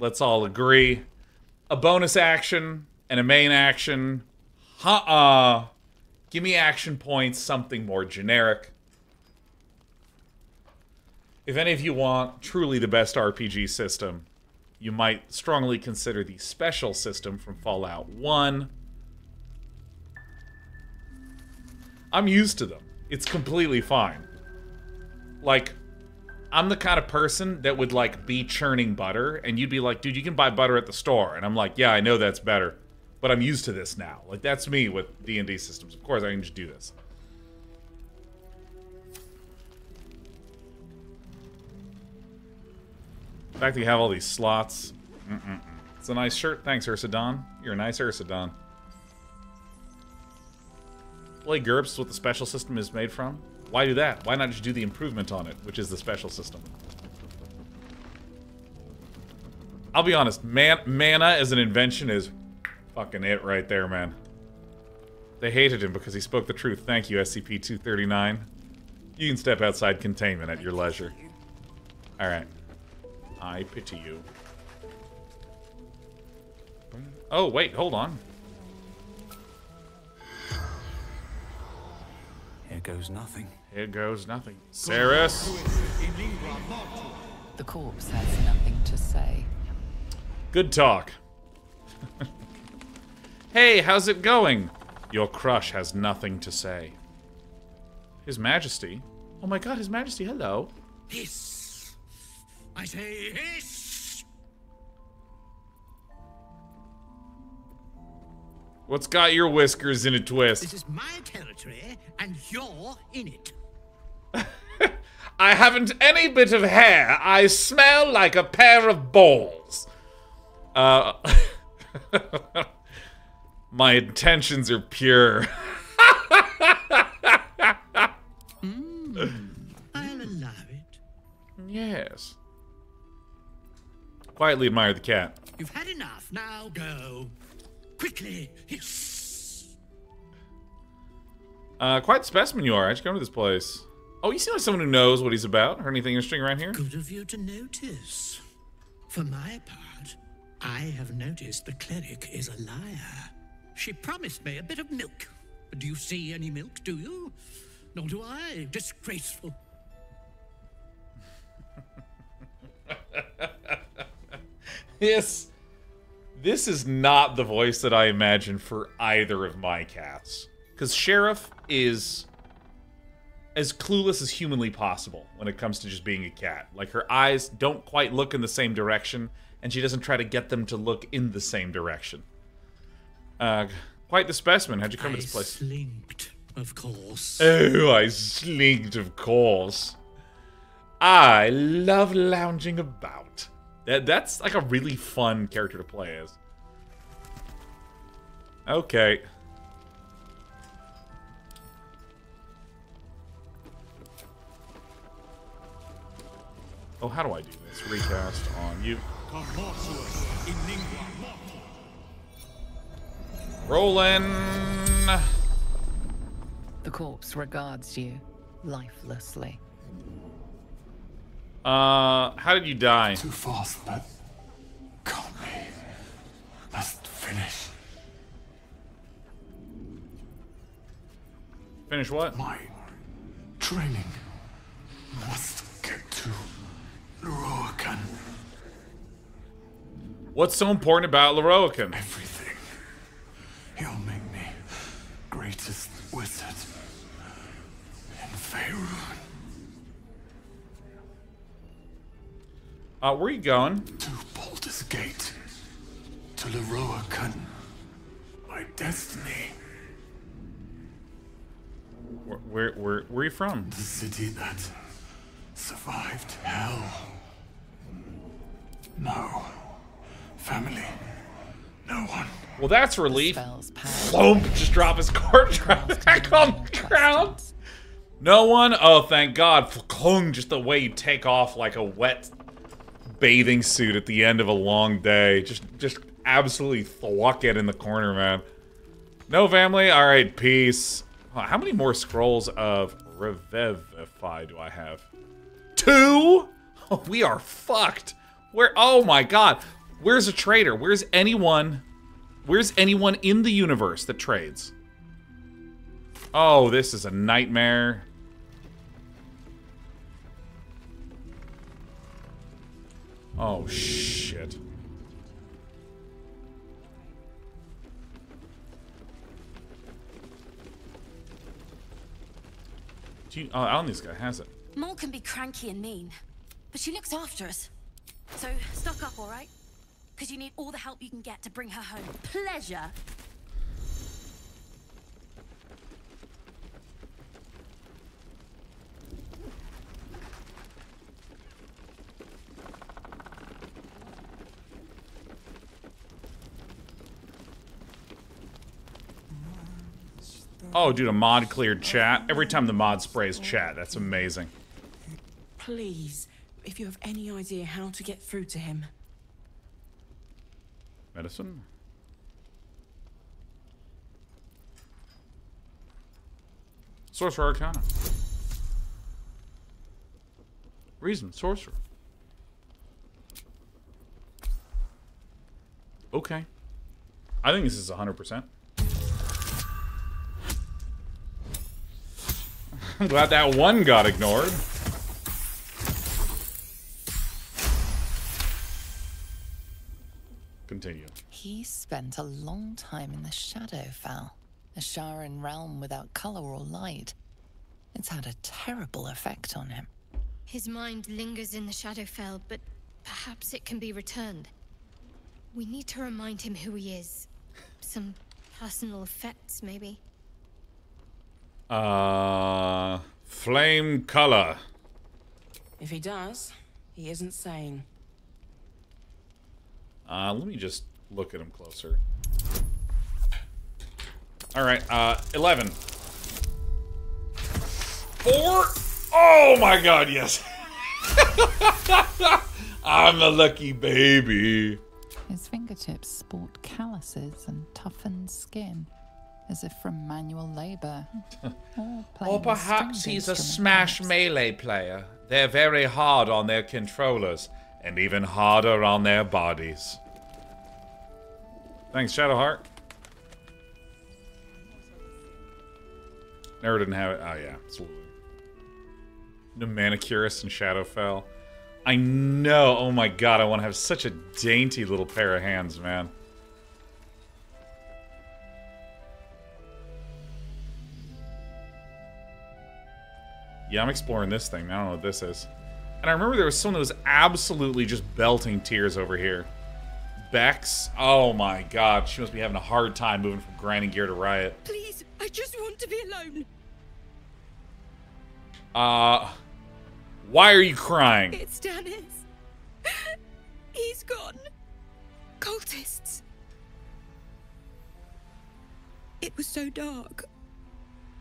Let's all agree. A bonus action and a main action. Give me action points, something more generic. If any of you want truly the best RPG system, you might strongly consider the special system from Fallout 1. I'm used to them. It's completely fine. Like, I'm the kind of person that would, like, be churning butter, and you'd be like, dude, you can buy butter at the store. And I'm like, yeah, I know that's better, but I'm used to this now. Like, that's me with D&D systems. Of course, I can just do this. The fact that you have all these slots. Mm-mm-mm. It's a nice shirt. Thanks, Ursadon. You're a nice Ursadon. Play GURPS what the special system is made from? Why do that? Why not just do the improvement on it, which is the special system? I'll be honest, mana as an invention is fucking it right there, man. They hated him because he spoke the truth. Thank you, SCP-239. You can step outside containment at your leisure. Alright. I pity you. Oh, wait, hold on. Here goes nothing. Here goes nothing. Saris! The corpse has nothing to say. Good talk. Hey, how's it going? Your crush has nothing to say. His Majesty? Oh my god, His Majesty, hello. Hiss. I say hiss. What's got your whiskers in a twist? This is my territory, and you're in it. I haven't any bit of hair. I smell like a pair of balls. My intentions are pure. I'll allow it. Yes. Quietly admire the cat. You've had enough. Now go. Quickly! Quite the specimen you are. I should come to this place. Oh, you seem like someone who knows what he's about. Heard anything interesting around here? Good of you to notice. For my part, I have noticed the cleric is a liar. She promised me a bit of milk. But do you see any milk, do you? Nor do I. Disgraceful. Yes. This is not the voice that I imagine for either of my cats. Because Sheriff is as clueless as humanly possible when it comes to just being a cat. Like, her eyes don't quite look in the same direction, and she doesn't try to get them to look in the same direction. Quite the specimen. How'd you come to this place? I slinked, of course. Oh, I slinked, of course. I love lounging about. That's like a really fun character to play as. Okay. Oh, how do I do this? Recast on you. Roland! The corpse regards you lifelessly. How did you die? Too fast, but... Can't leave. I Finish what? My training. Must get to Lorroakan. What's so important about Lorroakan? Everything. He'll make me greatest wizard in Faerun. Where are you going? To Baldur's Gate. To Lorroakan. My destiny. Where are you from? The city that survived hell. No family. No one. Well, that's relief. Boom! Just drop his card right back on the ground. No one? Oh, thank God. Just the way you take off like a wet bathing suit at the end of a long day. Just absolutely thwack it in the corner, man. No family? Alright, peace. How many more scrolls of Revivify do I have? 2? Oh, we are fucked. Where? Oh my God. Where's a trader? Where's anyone? Where's anyone in the universe that trades? Oh, this is a nightmare. Oh, shit. Oh, I don't think this guy has it. Mole can be cranky and mean, but she looks after us. So, stock up, all right? Because you need all the help you can get to bring her home. Pleasure! Oh, dude, a mod cleared chat. Every time the mod sprays chat, that's amazing. Please, if you have any idea how to get through to him. Medicine? Sorcerer Arcana. Reason, sorcerer. Okay. I think this is 100%. I'm glad that one got ignored. Continue. He spent a long time in the Shadowfell, a Sharan realm without color or light. It's had a terrible effect on him. His mind lingers in the Shadowfell, but perhaps it can be returned. We need to remind him who he is. Some personal effects, maybe. Flame color. If he does, he isn't sane. Let me just look at him closer. Alright, 11. 4? Oh my God, yes. I'm a lucky baby. His fingertips sport calluses and toughened skin, as if from manual labor. Or perhaps he's a Smash Melee player. They're very hard on their controllers, and even harder on their bodies. Thanks, Shadowheart. Never didn't have it. Oh, yeah, absolutely. The manicurist in Shadowfell. I know. Oh, my God. I want to have such a dainty little pair of hands, man. Yeah, I'm exploring this thing. I don't know what this is. And I remember there was someone that was absolutely just belting tears over here. Bex? Oh my God. She must be having a hard time moving from grinding gear to riot. Please, I just want to be alone. Why are you crying? It's Danis. He's gone. Cultists. It was so dark.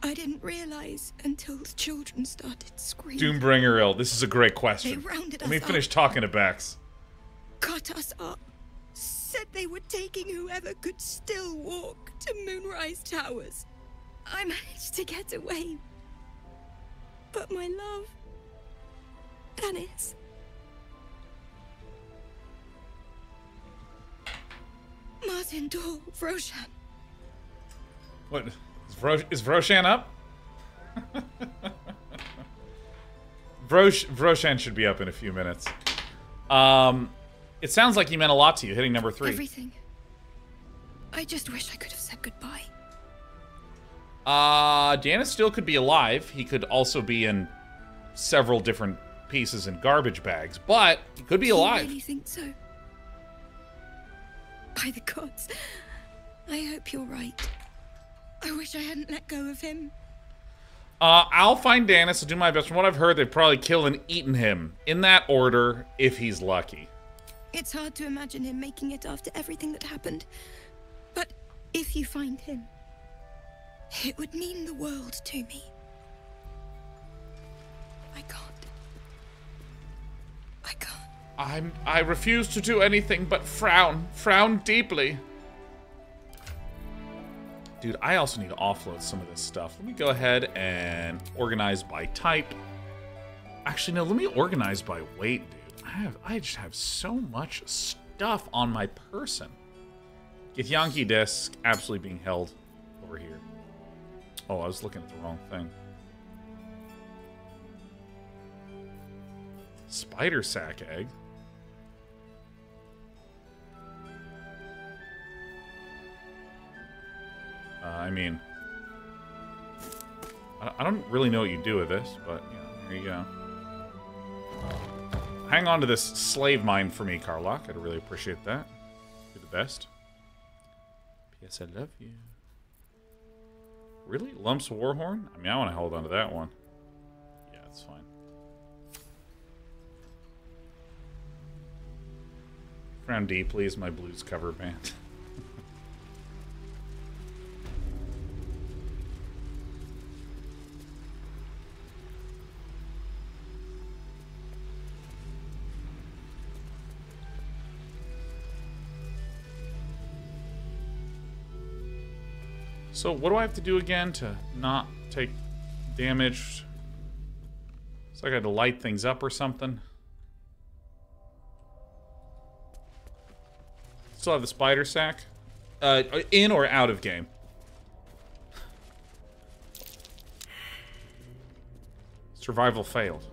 I didn't realize until the children started screaming. Doombringer ill. This is a great question. Let me finish talking to Bax. Cut us up. Said they were taking whoever could still walk to Moonrise Towers. I managed to get away. But my love, Danis. Martin Dor Roshan. What? Is Roshan up? Vroshan should be up in a few minutes. It sounds like he meant a lot to you, hitting number 3. Everything. I just wish I could have said goodbye. Danis still could be alive. He could also be in several different pieces in garbage bags, but he could be alive. I really think so. By the gods, I hope you're right. I wish I hadn't let go of him. I'll find Danis. I'll do my best. From what I've heard, they've probably killed and eaten him in that order, if he's lucky. It's hard to imagine him making it after everything that happened. But if you find him, it would mean the world to me. I can't. I can't. I refuse to do anything but frown. Frown deeply. Dude, I also need to offload some of this stuff. Let me go ahead and organize by type. Actually, no, let me organize by weight, dude. I just have so much stuff on my person. Githyanki disc absolutely being held over here. Oh, I was looking at the wrong thing. Spider sack egg. I mean, I don't really know what you do with this, but you know, here you go. Hang on to this slave mine for me, Karlach. I'd really appreciate that. You're the best. P.S. I love you. Really? Lumps of Warhorn? I mean, I want to hold on to that one. Yeah, it's fine. Frown deeply is my blues cover band. So what do I have to do again to not take damage? It's like I had to light things up or something. Still have the spider sack. In or out of game? Survival failed.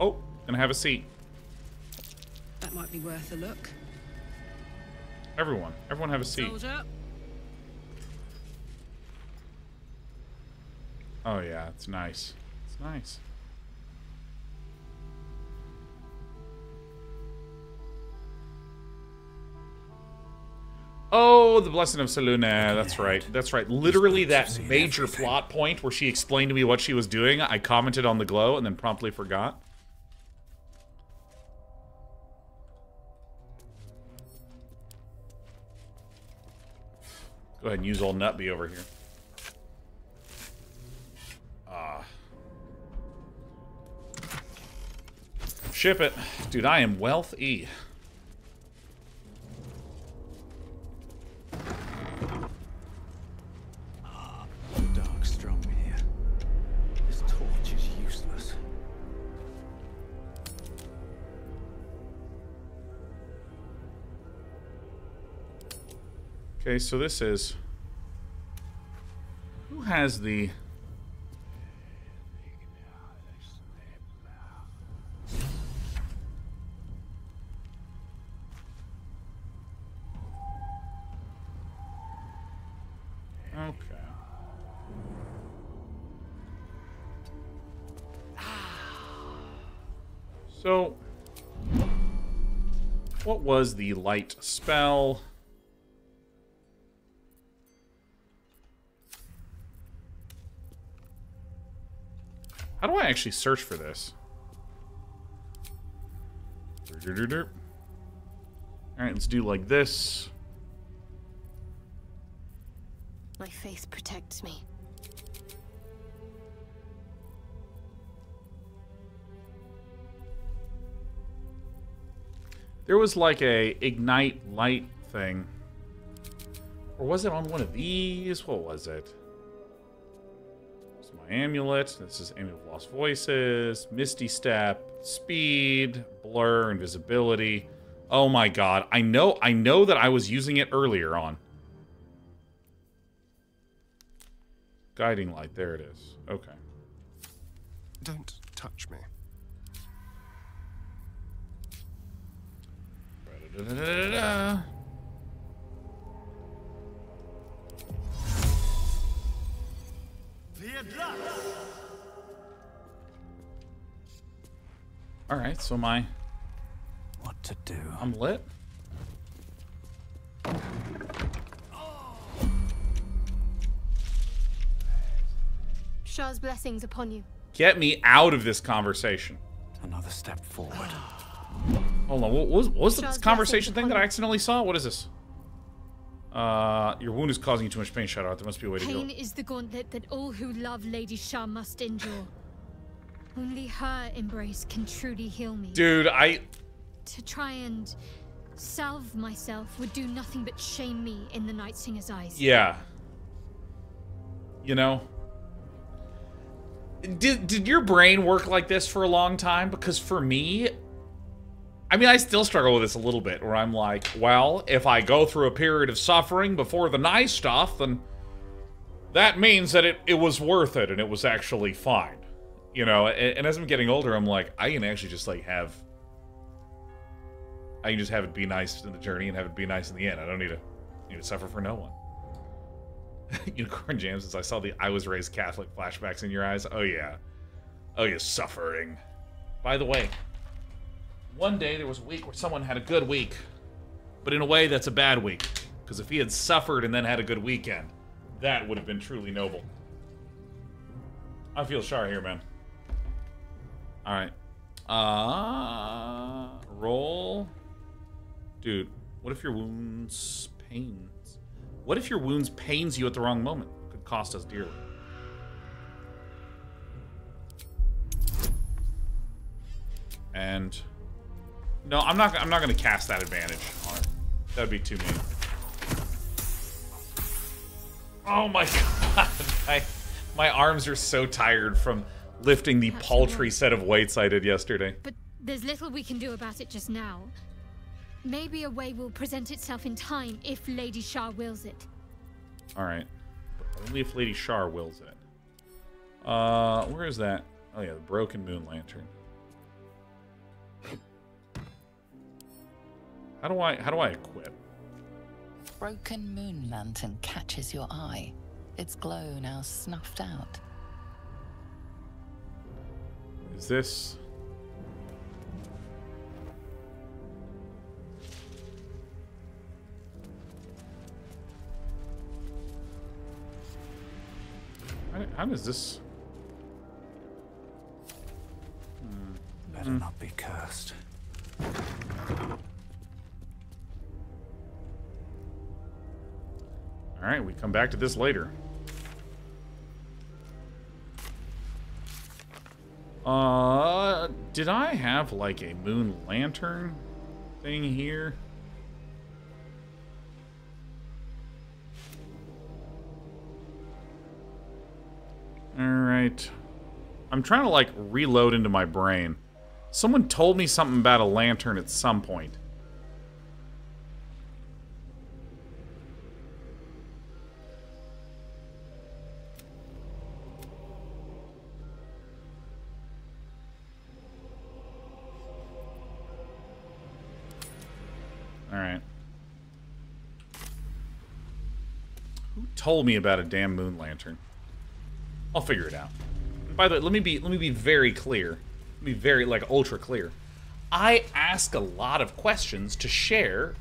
Oh, gonna have a seat. That might be worth a look. Everyone have a seat. Soldier. Oh yeah, it's nice. It's nice. Oh, the blessing of Selûne. That's right. That's right. Literally that major plot point where she explained to me what she was doing. I commented on the glow and then promptly forgot. Go ahead and use old Nutby over here. Ship it. Dude, I am wealthy. Dark strong here. This torch is useless. Okay, so this is... Who has the... So, what was the light spell? How do I actually search for this? Alright, let's do like this. My faith protects me. There was like a ignite light thing. Or was it on one of these? What was it? This is my amulet. This is Amulet of Lost Voices. Misty Step. Speed. Blur. Invisibility. Oh my god. I know that I was using it earlier on. Guiding light. There it is. Okay. Don't touch me. All right, so my what to do? I'm lit. Shar's blessings upon you. Get me out of this conversation. Another step forward. Hold on. What was this conversation thing that I accidentally saw? What is this? Your wound is causing you too much pain, Shadowheart. There must be a way to do it. Pain is the gauntlet that all who love Lady Shar must endure. Only her embrace can truly heal me. Dude, to try and salve myself would do nothing but shame me in the Night Singer's eyes. Yeah. You know. Did your brain work like this for a long time? Because for me, I mean, I still struggle with this a little bit, where I'm like, well, if I go through a period of suffering before the nice stuff, then that means that it was worth it and it was actually fine. You know, and as I'm getting older, I'm like, I can actually just, like, have it be nice in the journey and have it be nice in the end. I don't need to suffer for no one. Unicorn Jam says, I saw the I was raised Catholic flashbacks in your eyes. Oh, yeah. Oh, you're suffering. By the way, one day there was a week where someone had a good week, but in a way that's a bad week, because if he had suffered and then had a good weekend, that would have been truly noble. I feel Shar here, man. All right. Roll. Dude, what if your wounds pain? What if your wounds pains you at the wrong moment? It could cost us dearly. And no, I'm not going to cast that advantage on it. That'd be too mean. Oh my god. My arms are so tired from lifting the paltry set of weights I did yesterday. But there's little we can do about it just now. Maybe a way will present itself in time if Lady Shar wills it. All right, but only if Lady Shar wills it. Where is that? Oh yeah, the broken moon lantern. How do I equip? Broken moon lantern catches your eye. Its glow now snuffed out. Is this? How does this? Better not be cursed. All right, we come back to this later. Did I have like a moon lantern thing here? All right. I'm trying to, like, reload into my brain. Someone told me something about a lantern at some point. All right. Who told me about a damn moon lantern? I'll figure it out. By the way, let me be very clear. Let me be very, like, ultra clear. I ask a lot of questions to share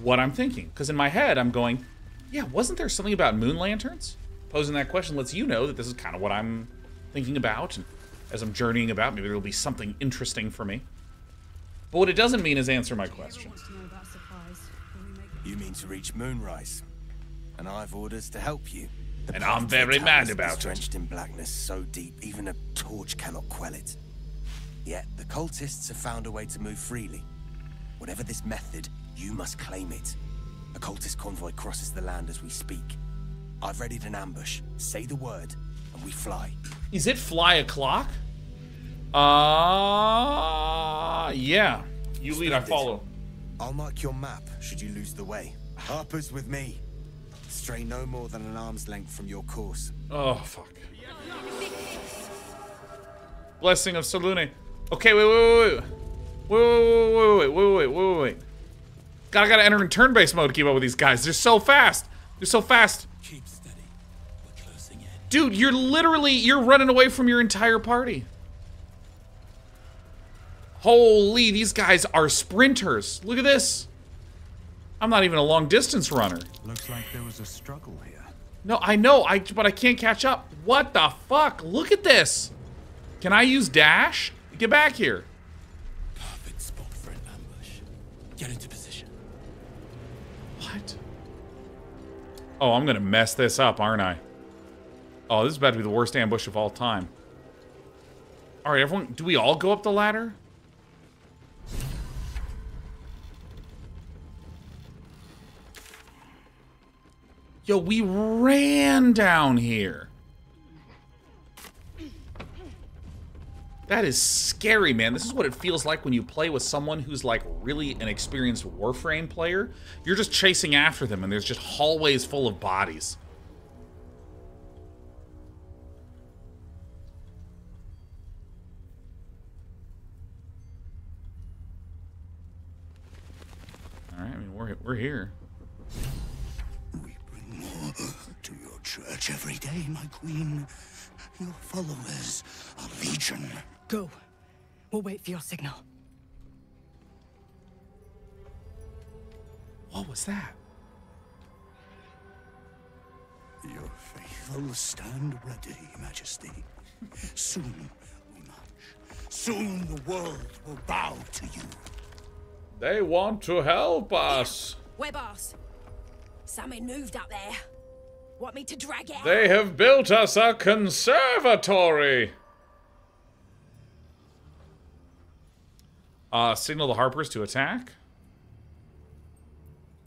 what I'm thinking. Because in my head, I'm going, yeah, wasn't there something about moon lanterns? Posing that question lets you know that this is kind of what I'm thinking about. And as I'm journeying about, maybe there'll be something interesting for me. But what it doesn't mean is answer my question. You mean to reach Moonrise, and I've orders to help you. And I'm very mad about it. Drenched in blackness so deep, even a torch cannot quell it. Yet the cultists have found a way to move freely. Whatever this method, you must claim it. A cultist convoy crosses the land as we speak. I've readied an ambush. Say the word, and we fly. Is it fly o'clock? Yeah. You lead, I follow. I'll mark your map should you lose the way. Harper's with me. Stray no more than an arm's length from your course. Oh, fuck. Blessing of Selûne. Okay, wait. Gotta enter in turn-based mode to keep up with these guys. They're so fast. Keep steady. We're closing in. Dude, you're literally, you're running away from your entire party. Holy, these guys are sprinters. Look at this. I'm not even a long distance runner. Looks like there was a struggle here. No, I know, but I can't catch up. What the fuck? Look at this. Can I use dash? Get back here. Perfect spot for an ambush. Get into position. What? Oh, I'm gonna mess this up, aren't I? Oh, this is about to be the worst ambush of all time. All right, everyone, do we all go up the ladder? Yo, we ran down here. That is scary, man. This is what it feels like when you play with someone who's like really an experienced Warframe player. You're just chasing after them and there's just hallways full of bodies. All right, I mean, we're here. To your church every day, my queen. Your followers are legion. Go. We'll wait for your signal. What was that? Your faithful stand ready, Majesty. Soon we march. Soon the world will bow to you. They want to help us. Yeah. Web us. Something moved up there. Want me to drag it out? They have built us a conservatory. Signal the Harpers to attack.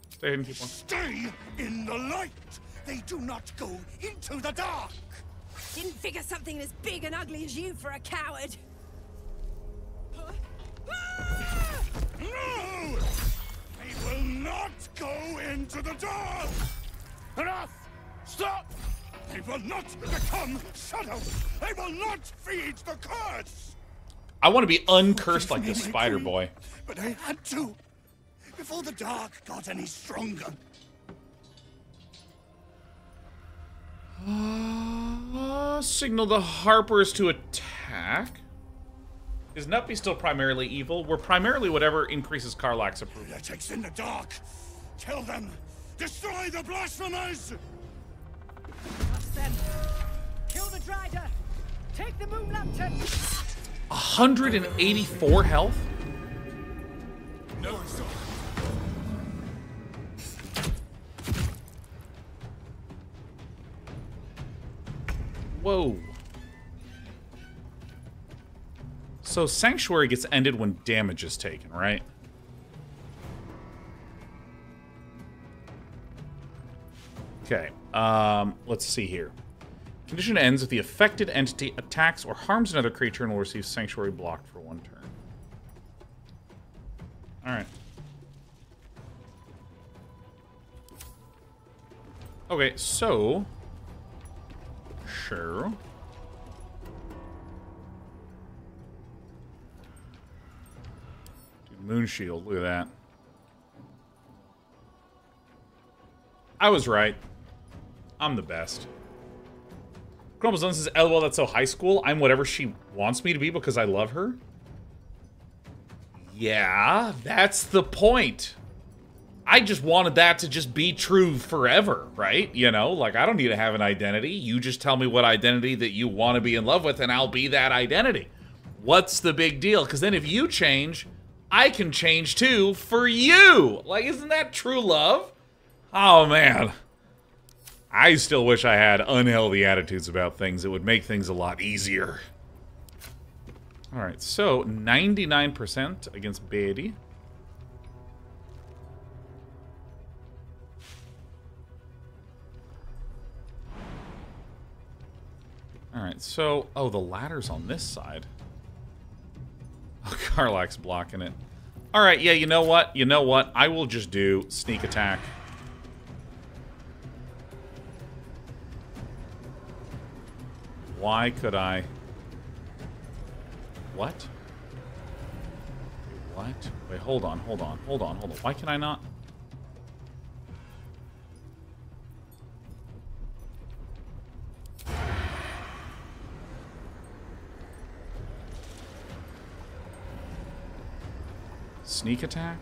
Stay ahead and keep on. Stay in the light. They do not go into the dark. Didn't figure something as big and ugly as you for a coward. Huh? Ah! No! They will not go into the dark. Enough! Stop! They will not become shadow! They will not feed the curse! I want to be uncursed like this spider boy. But I had to. Before the dark got any stronger. Signal the Harpers to attack. Is Nutby still primarily evil? We're primarily whatever increases Karlach's approval. Heretics in the dark! Kill them! Destroy the blasphemers! Them. Kill the Drider. Take the moon lantern. 184 health. No. Whoa. So Sanctuary gets ended when damage is taken, right? Okay. Let's see here. Condition ends if the affected entity attacks or harms another creature and will receive Sanctuary blocked for one turn. Alright. Okay, so... Sure. Dude, Moon Shield, look at that. I was right. I'm the best. Crumbles Dunn says, LOL, that's so high school. I'm whatever she wants me to be because I love her. Yeah, that's the point. I just wanted that to just be true forever, right? You know, like, I don't need to have an identity. You just tell me what identity that you want to be in love with, and I'll be that identity. What's the big deal? Because then if you change, I can change too for you. Like, isn't that true love? Oh, man. I still wish I had unhealthy attitudes about things. It would make things a lot easier. Alright, so 99% against Betty. Alright, so... Oh, the ladder's on this side. Oh, Karlach's blocking it. Alright, yeah, you know what? You know what? I will just do sneak attack. Why could I? What? What? Wait, hold on. Why can I not? Sneak attack?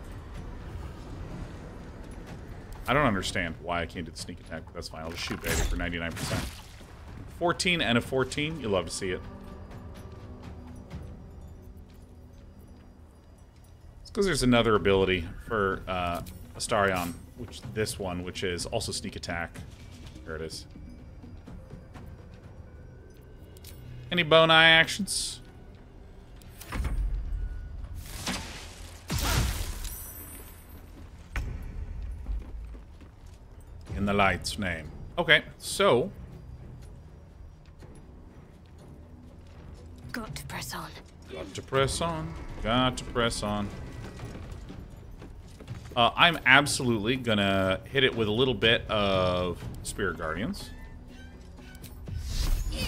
I don't understand why I can't do the sneak attack, but that's fine. I'll just shoot baby for 99%. 14 and a 14. You'll love to see it. It's because there's another ability for Astarion, which this one, which is also sneak attack. There it is. Any bone eye actions? In the light's name. Okay, so. Got to press on. Got to press on. I'm absolutely gonna hit it with a little bit of Spirit Guardians. Then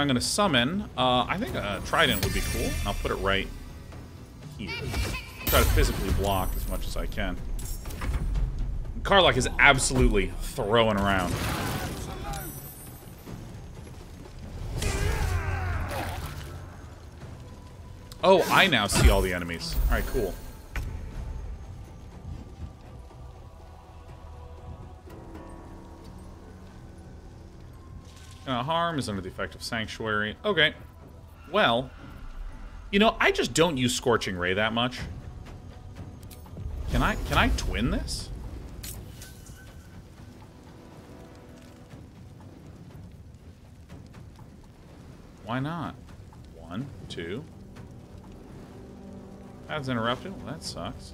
I'm gonna summon. I think a trident would be cool. And I'll put it right here. Try to physically block as much as I can. Karlach is absolutely throwing around. Oh, I now see all the enemies. All right, cool. Harm is under the effect of Sanctuary. Okay. Well, you know, I just don't use Scorching Ray that much. Can I twin this? Why not? 1, 2. That's interrupted. Well, that sucks.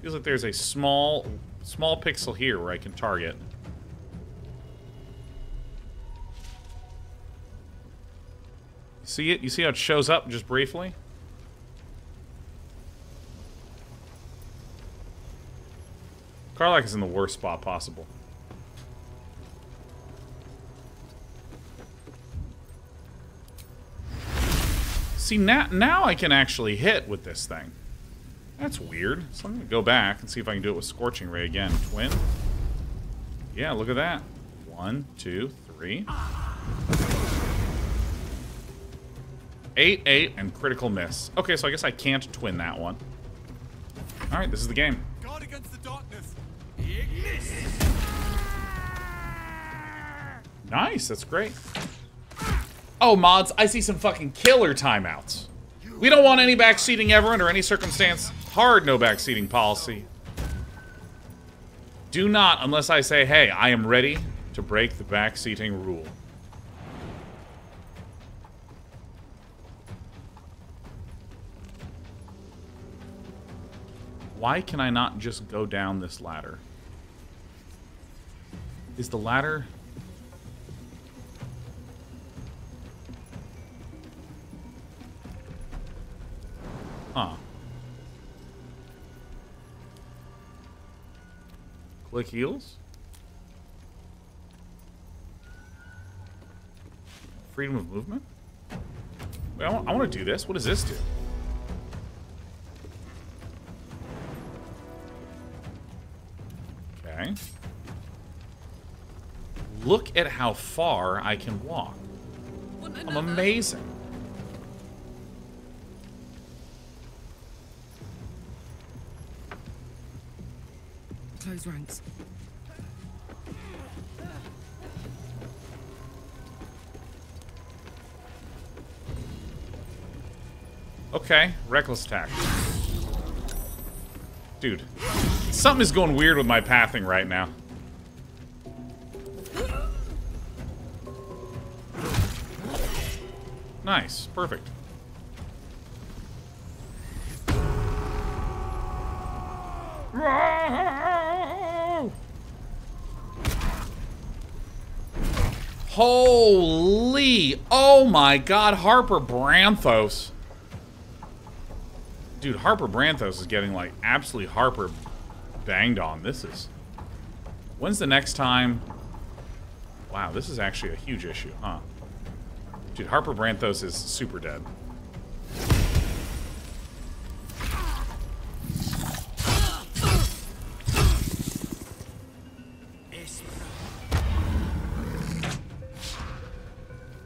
Feels like there's a small pixel here where I can target. See it? You see how it shows up just briefly? Karlach is in the worst spot possible. See, now I can actually hit with this thing. That's weird. So I'm going to go back and see if I can do it with Scorching Ray again. Twin. Yeah, look at that. 1, 2, 3. 8, 8, and critical miss. Okay, so I guess I can't twin that one. All right, this is the game. Guard against the darkness. Nice, that's great. Oh, mods, I see some fucking killer timeouts. We don't want any backseating ever under any circumstance. Hard no backseating policy. Do not, unless I say, hey, I am ready to break the backseating rule. Why can I not just go down this ladder? Is the ladder... Huh. Click heals? Freedom of movement? Wait, I want to do this. What does this do? Okay. Look at how far I can walk. I'm amazing. Close ranks. Okay, reckless attack. Dude, something is going weird with my pathing right now. Nice, perfect. Holy! Oh my god, Harper Branthos. Dude, Harper Branthos is getting, like, absolutely Harper banged on. This is... When's the next time? Wow, this is actually a huge issue, huh? Dude, Harper Branthos is super dead.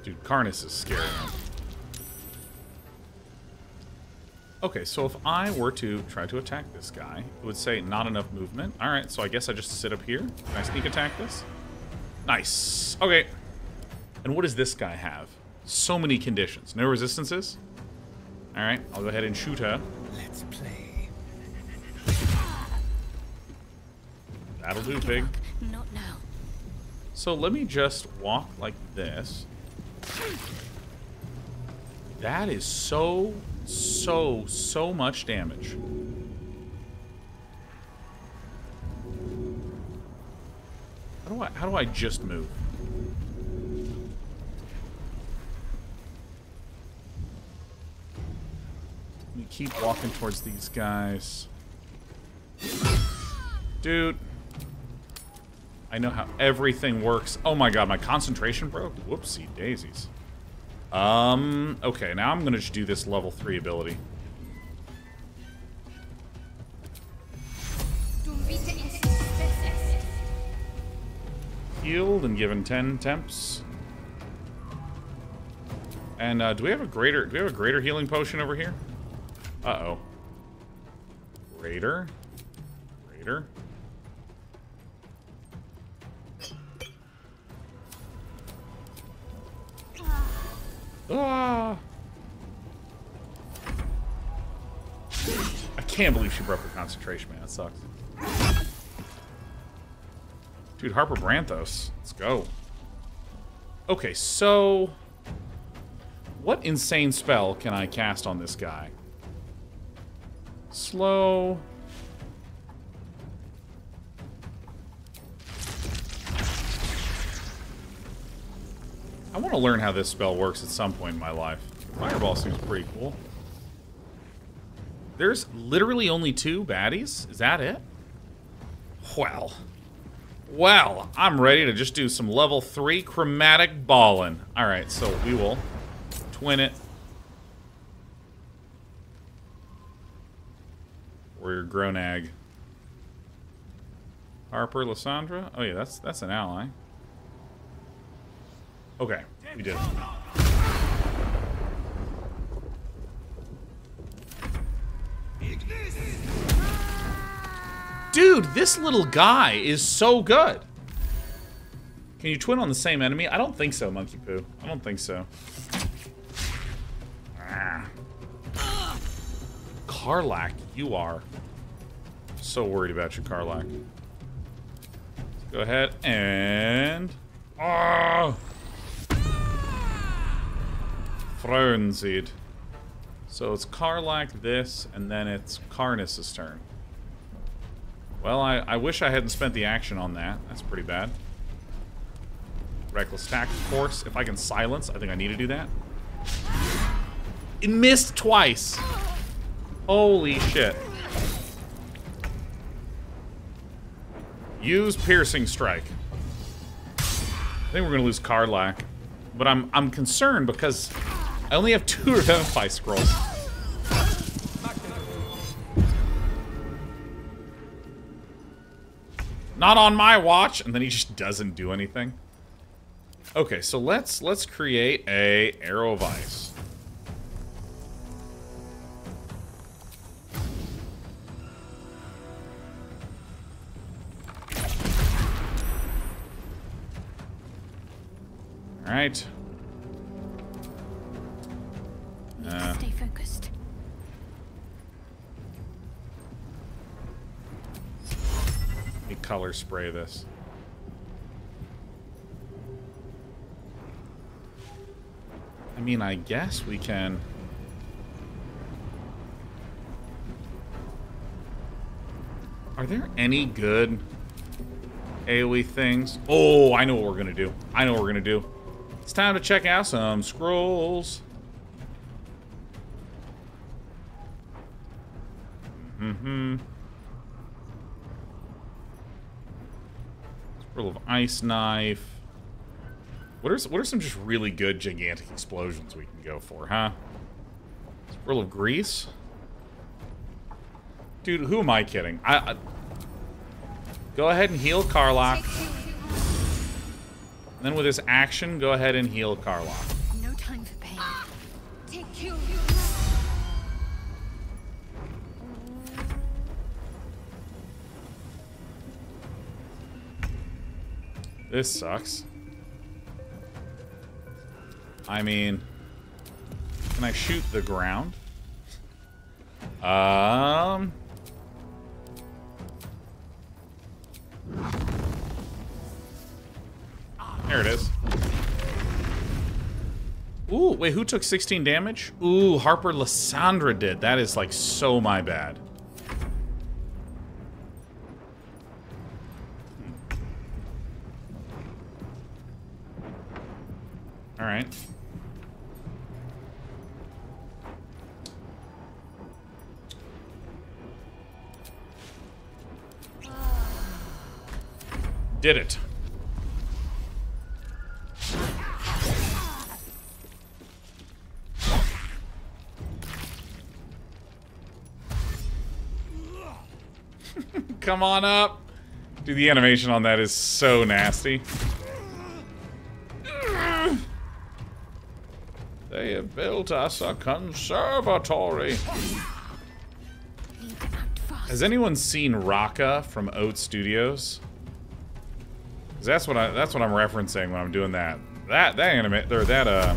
Dude, Karnas is scary. Okay, so if I were to try to attack this guy, it would say not enough movement. All right, so I guess I just sit up here. Can I sneak attack this? Nice. Okay. And what does this guy have? So many conditions. No resistances? All right, I'll go ahead and shoot her. Let's play. That'll do, pig. Not now. So let me just walk like this. That is so much damage. How do I just move? We keep walking towards these guys. Dude. I know how everything works. Oh my god, my concentration broke? Whoopsie daisies. Okay, now I'm gonna just do this level 3 ability. Healed and given 10 temps. And do we have a greater healing potion over here? Uh-oh. Greater. Ah. I can't believe she broke her concentration, man. That sucks. Dude, Harper Branthos. Let's go. Okay, so... what insane spell can I cast on this guy? Slow... I want to learn how this spell works at some point in my life. Fireball seems pretty cool. There's literally only 2 baddies. Is that it? Well, I'm ready to just do some level 3 chromatic ballin'. All right, so we will twin it. Warrior Gronag. Harper, Lysandra. Oh yeah, that's an ally. Okay, we did it. Dude, this little guy is so good. Can you twin on the same enemy? I don't think so, Monkey Poo. I don't think so. Ah. Karlach, you are. I'm so worried about you, Karlach. Let's go ahead and... oh! Frauenseed. So it's Karlach, this, and then it's Karnas' turn. Well, I wish I hadn't spent the action on that. That's pretty bad. Reckless attack, of course. If I can silence, I think I need to do that. It missed twice. Holy shit. Use piercing strike. I think we're gonna lose Karlach, but I'm concerned because I only have 2 Revivify scrolls. Not on my watch, and then he just doesn't do anything. Okay, so let's create a Arrow of Ice. All right. Stay focused. Let me color spray this. I mean, I guess we can. Are there any good AoE things? Oh, I know what we're gonna do. It's time to check out some scrolls. Whirl of Ice Knife. What are some just really good gigantic explosions we can go for, huh? Whirl of Grease? Dude, who am I kidding? I go ahead and heal Karlach. And then with his action, go ahead and heal Karlach. No time for pain. Take kill. This sucks. I mean, can I shoot the ground? There it is. Ooh, wait, who took 16 damage? Ooh, Harper Lysandra did. That is like so my bad. All right. Did it. Come on up. Dude, the animation on that is so nasty. They have built us a conservatory. Has anyone seen Raka from Oat Studios? That's what I'm referencing when I'm doing that. That anime or that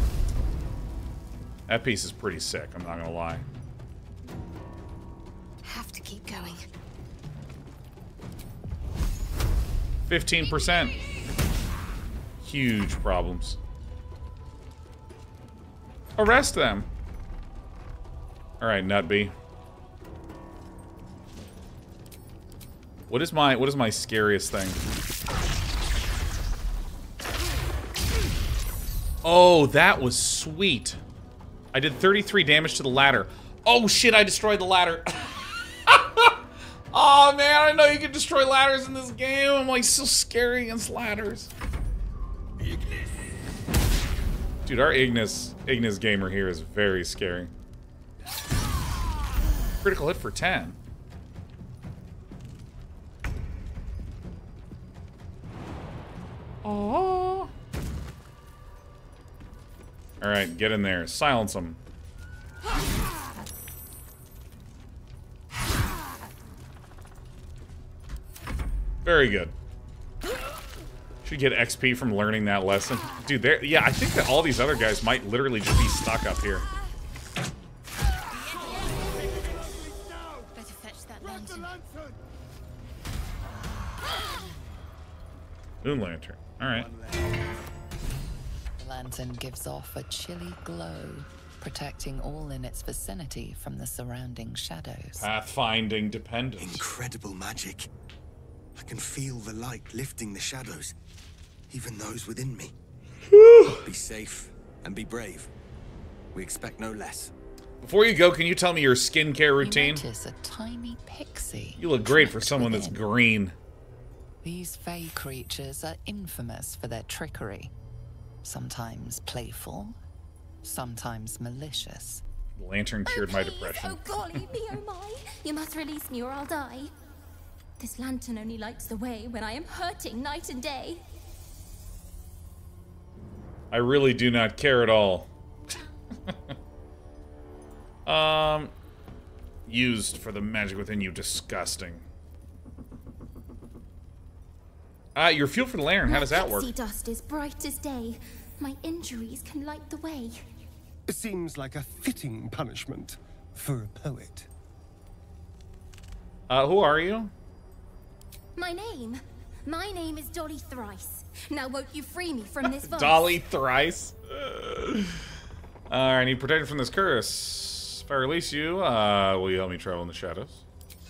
piece is pretty sick, I'm not gonna lie. Have to keep going. 15%. Huge problems. Arrest them. Alright, Nutby. What is my scariest thing? Oh, that was sweet. I did 33 damage to the ladder. Oh shit, I destroyed the ladder. Oh man, I know you can destroy ladders in this game. I'm like so scary against ladders. Ignis. Dude, our Ignis gamer here is very scary. Critical hit for 10. Oh. All right, get in there. Silence them. Very good. Should get XP from learning that lesson. Dude, there. Yeah, I think that all these other guys might literally just be stuck up here. Better fetch that lantern. Moon lantern. All right. Lantern gives off a chilly glow, protecting all in its vicinity from the surrounding shadows. Pathfinding dependence. Incredible magic. I can feel the light lifting the shadows, even those within me. Be safe and be brave. We expect no less. Before you go, can you tell me your skincare routine? Notice a tiny pixie. You look great for someone that's green. These fey creatures are infamous for their trickery. Sometimes playful, sometimes malicious. The lantern cured my depression. Oh golly, me oh my. You must release me or I'll die. This lantern only lights the way when I am hurting night and day. I really do not care at all. Used for the magic within you, disgusting. Your fuel for the lantern, how does that work? Sea dust is bright as day. My injuries can light the way. It seems like a fitting punishment for a poet. Who are you? My name is Dolly Thrice. Now won't you free me from this vice? Dolly Thrice? Alright, I need protection from this curse. If I release you, will you help me travel in the shadows?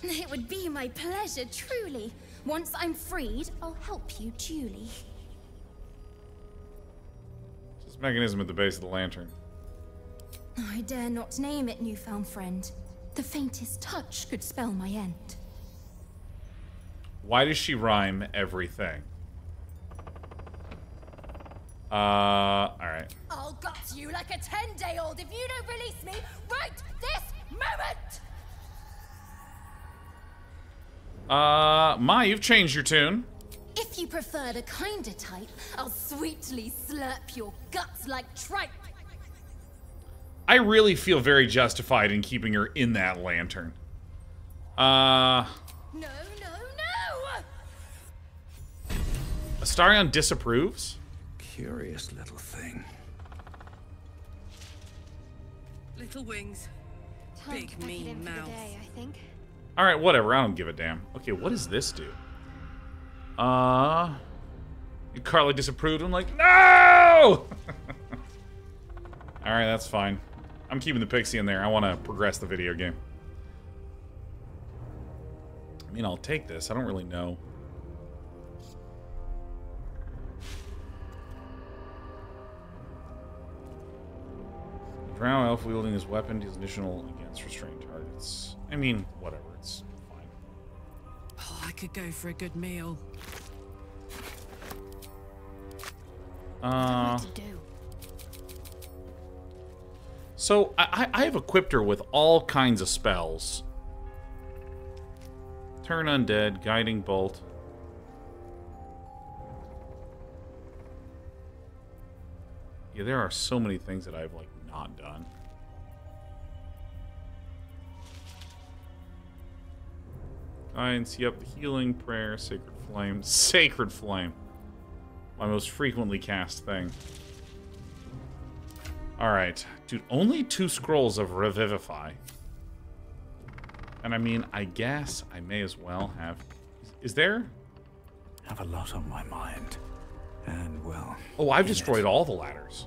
It would be my pleasure, truly. Once I'm freed, I'll help you duly. This mechanism at the base of the lantern. I dare not name it, newfound friend. The faintest touch could spell my end. Why does she rhyme everything? Alright. I'll gut you like a 10-day-old if you don't release me right this moment! Mai, you've changed your tune. If you preferred a kinder type, I'll sweetly slurp your guts like tripe. I really feel very justified in keeping her in that lantern. No, no, no! Astarion disapproves? Curious little thing. Little wings. Big mean mouth. Alright, whatever. I don't give a damn. Okay, what does this do? Karlach disapproved. I'm like, no! Alright, that's fine. I'm keeping the pixie in there. I want to progress the video game. I mean, I'll take this. I don't really know. Brown elf wielding his weapon deals additional against restrained targets. I mean, whatever, it's fine. Oh, I could go for a good meal. So I have equipped her with all kinds of spells. Turn undead, guiding bolt. Yeah, there are so many things that I've like not done. Guidance, yep, healing, prayer, sacred flame. Sacred flame. My most frequently cast thing. Alright. Dude, only 2 scrolls of Revivify. And I mean, I guess I may as well have... Is there? I have a lot on my mind. And well... Oh, I've destroyed all the ladders.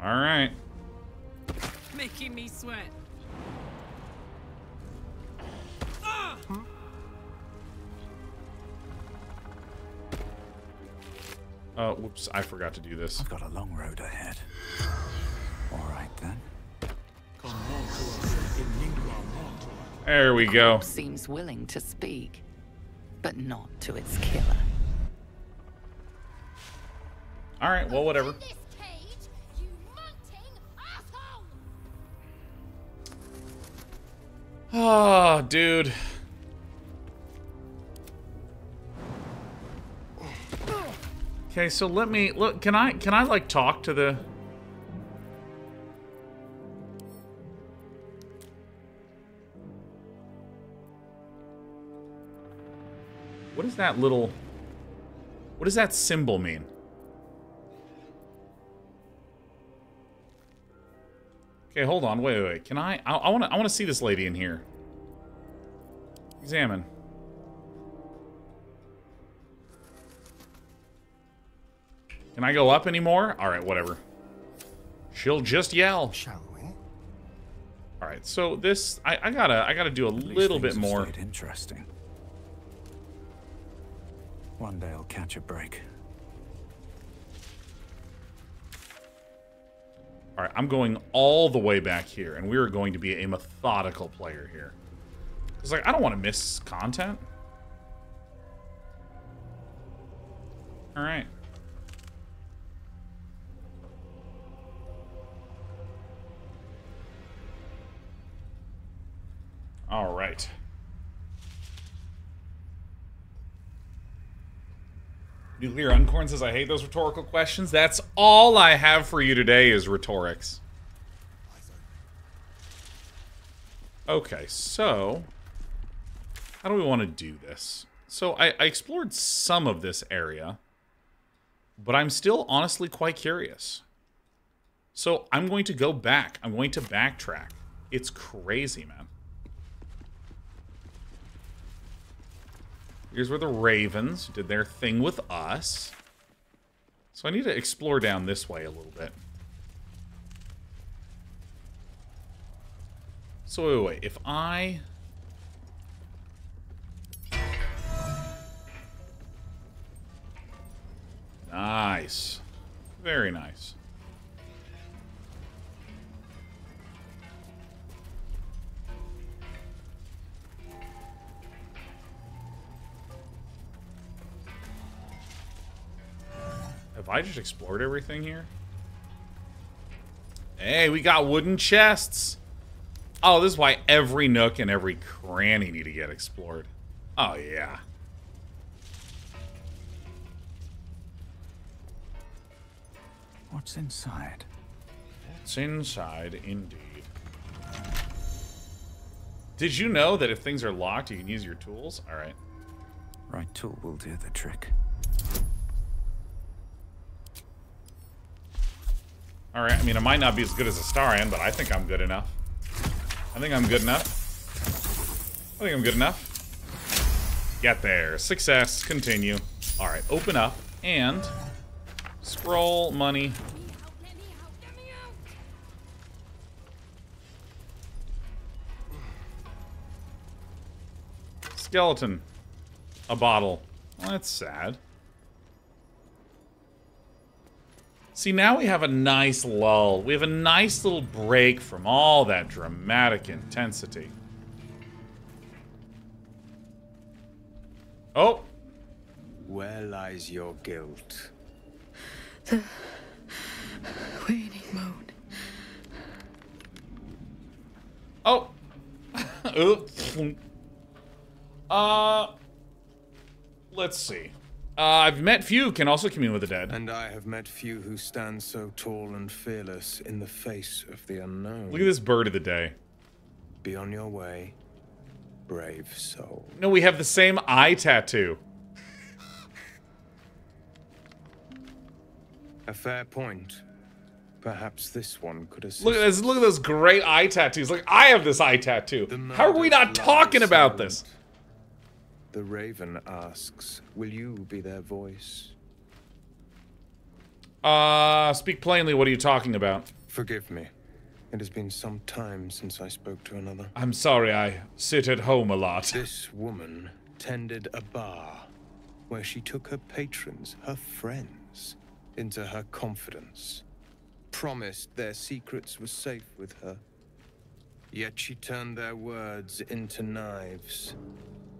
All right. Making me sweat. Oh, whoops! I forgot to do this. I've got a long road ahead. All right then. There we go. Seems willing to speak, but not to its killer. All right. Well, whatever. Oh, dude. Okay, so let me look. Can I like talk to the? What is that little? What does that symbol mean? Okay, hold on. Wait, wait, wait. Can I? I want to see this lady in here. Examine. Can I go up anymore? All right, whatever. She'll just yell. Shall we? All right. So this, I gotta do a little bit more. Interesting. One day I'll catch a break. All right, I'm going all the way back here, and we're going to be a methodical player here. It's like, I don't want to miss content. All right. All right. Nuclear Uncorn says, I hate those rhetorical questions. That's all I have for you today is rhetorics. Okay, so... How do we want to do this? So I explored some of this area, but I'm still honestly quite curious. So I'm going to go back. I'm going to backtrack. It's crazy, man. Here's where the ravens did their thing with us. So I need to explore down this way a little bit. So wait, wait, wait. If I... Nice. Very nice. Have I just explored everything here? Hey, we got wooden chests. Oh, this is why every nook and every cranny need to get explored. Oh, yeah. What's inside? What's inside, indeed. Did you know that if things are locked, you can use your tools? All right. Right tool will do the trick. All right, I mean, I might not be as good as Astarion, but I think I'm good enough. I think I'm good enough. I think I'm good enough. Get there. Success. Continue. All right, open up and scroll money. Skeleton. A bottle. Well, that's sad. See, now we have a nice lull. We have a nice little break from all that dramatic intensity. Oh! Where lies your guilt? The waning moon. Oh! Oops. Let's see. I've met few can also commune with the dead. And I have met few who stand so tall and fearless in the face of the unknown. Look at this bird of the day. Be on your way, brave soul. No, we have the same eye tattoo. A fair point. Perhaps this one could assist. Look at this, look at those great eye tattoos. Like, I have this eye tattoo. How are we not talking about this? The raven asks, will you be their voice? Speak plainly, what are you talking about? Forgive me. It has been some time since I spoke to another. I'm sorry, I sit at home a lot. This woman tended a bar where she took her patrons, her friends, into her confidence. Promised their secrets were safe with her. Yet she turned their words into knives.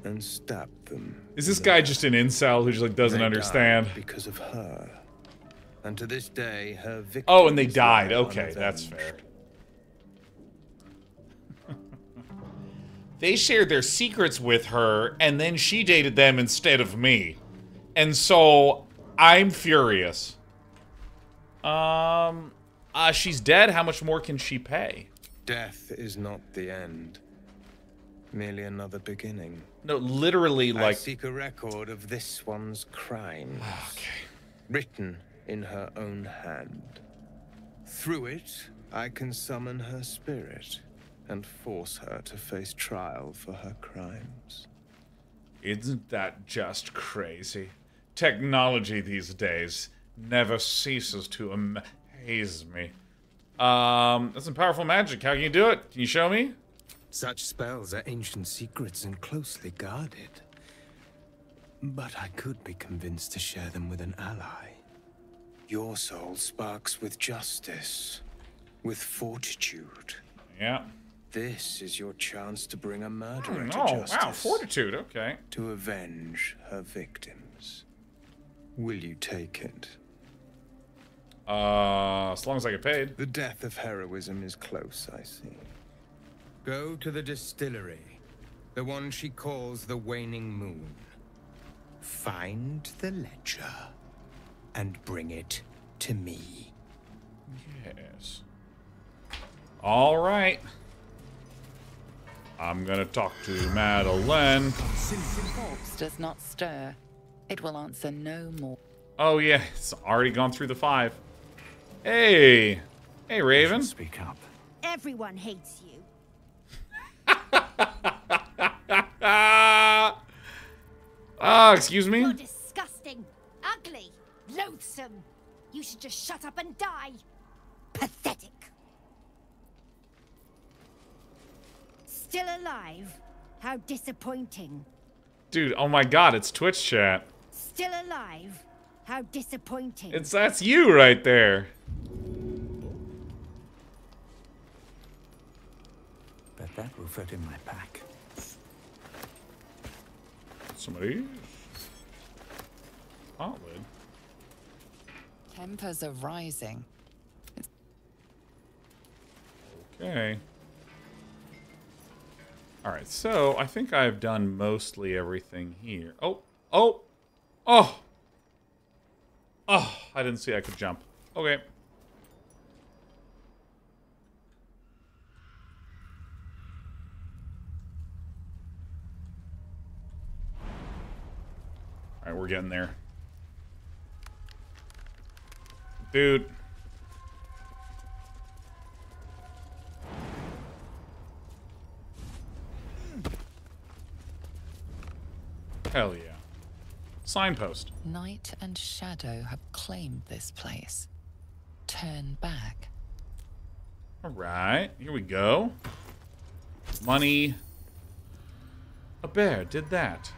And stab them. Is this guy just an incel who just like doesn't understand? Because of her, and to this day, her victims. Oh, and they died. Okay, that's fair. They shared their secrets with her, and then she dated them instead of me, and so I'm furious. She's dead. How much more can she pay? Death is not the end. Merely another beginning. No, literally, like. I seek a record of this one's crime. Okay. Written in her own hand. Through it, I can summon her spirit and force her to face trial for her crimes. Isn't that just crazy? Technology these days never ceases to amaze me. That's some powerful magic. How can you do it? Can you show me? Such spells are ancient secrets and closely guarded. But I could be convinced to share them with an ally. Your soul sparks with justice, with fortitude. Yeah. This is your chance to bring a murderer to justice. Wow, fortitude, okay. To avenge her victims. Will you take it? As long as I get paid. The death of heroism is close, I see. Go to the distillery, the one she calls the Waning Moon. Find the ledger and bring it to me. Yes. All right. I'm gonna talk to Madeleine. Corpse does not stir. It will answer no more. Oh yeah, it's already gone through the 5. Hey, hey, Raven. Speak up. Everyone hates you. Excuse me? You're disgusting, ugly, loathsome. You should just shut up and die. Pathetic. Still alive? How disappointing. Dude, oh my god, it's Twitch chat. Still alive? How disappointing. That's you right there. That will fit in my pack. Somebody? Hotwood. Tempers are rising. Okay. Alright, so I think I've done mostly everything here. Oh, I didn't see I could jump. Okay. Alright, we're getting there. Dude. Hell yeah. Signpost. Night and shadow have claimed this place. Turn back. Alright, here we go. Money. A bear did that.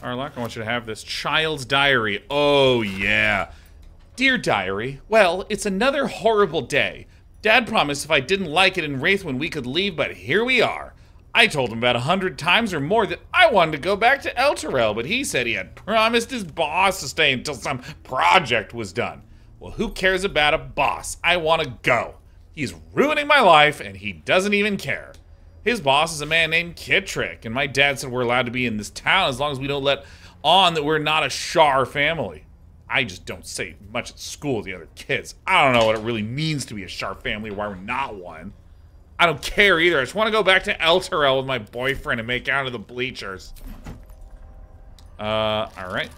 Karlach, I want you to have this child's diary. Oh, yeah. Dear diary, well, it's another horrible day. Dad promised if I didn't like it in Wraithwind we could leave, but here we are. I told him about 100 times or more that I wanted to go back to Elturel, but he said he had promised his boss to stay until some project was done. Well, who cares about a boss? I want to go. He's ruining my life, and he doesn't even care. His boss is a man named Ketheric, and my dad said we're allowed to be in this town as long as we don't let on that we're not a Shar family. I just don't say much at school to the other kids. I don't know what it really means to be a Shar family or why we're not one. I don't care either. I just want to go back to Elturel with my boyfriend and make out of the bleachers. Alright.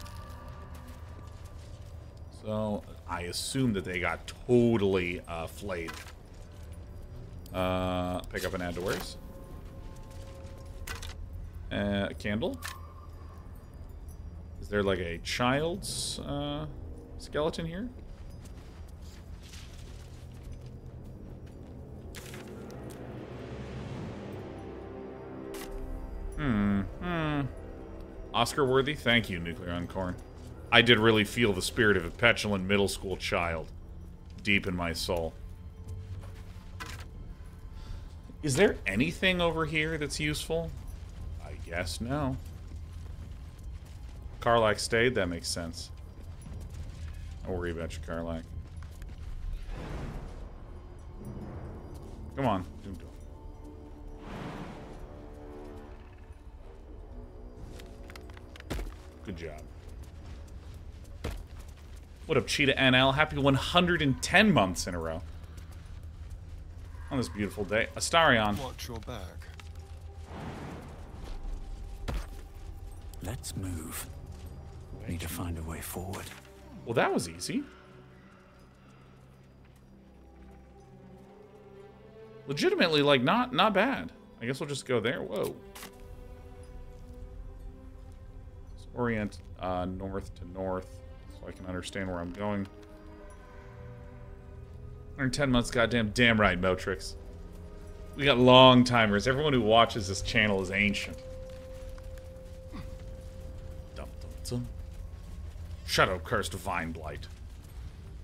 So, I assume that they got totally flayed. Pick up and add to wares. A candle. Is there like a child's skeleton here? Oscar-worthy? Thank you, Nuclear Uncorn. I did really feel the spirit of a petulant middle school child deep in my soul. Is there anything over here that's useful? I guess no. Karlach stayed? That makes sense. Don't worry about you, Karlach. Come on. Good job. What up, Cheetah NL? Happy 110 months in a row. On this beautiful day. Astarion. Watch your back. Let's move. We need to find a way forward. Well, that was easy. Legitimately, like, not bad. I guess we'll just go there. Whoa. Orient north to north, so I can understand where I'm going. 110 months, goddamn, damn right, Motrix. We got long timers. Everyone who watches this channel is ancient. Dum dum dum. Shadow cursed vine blight.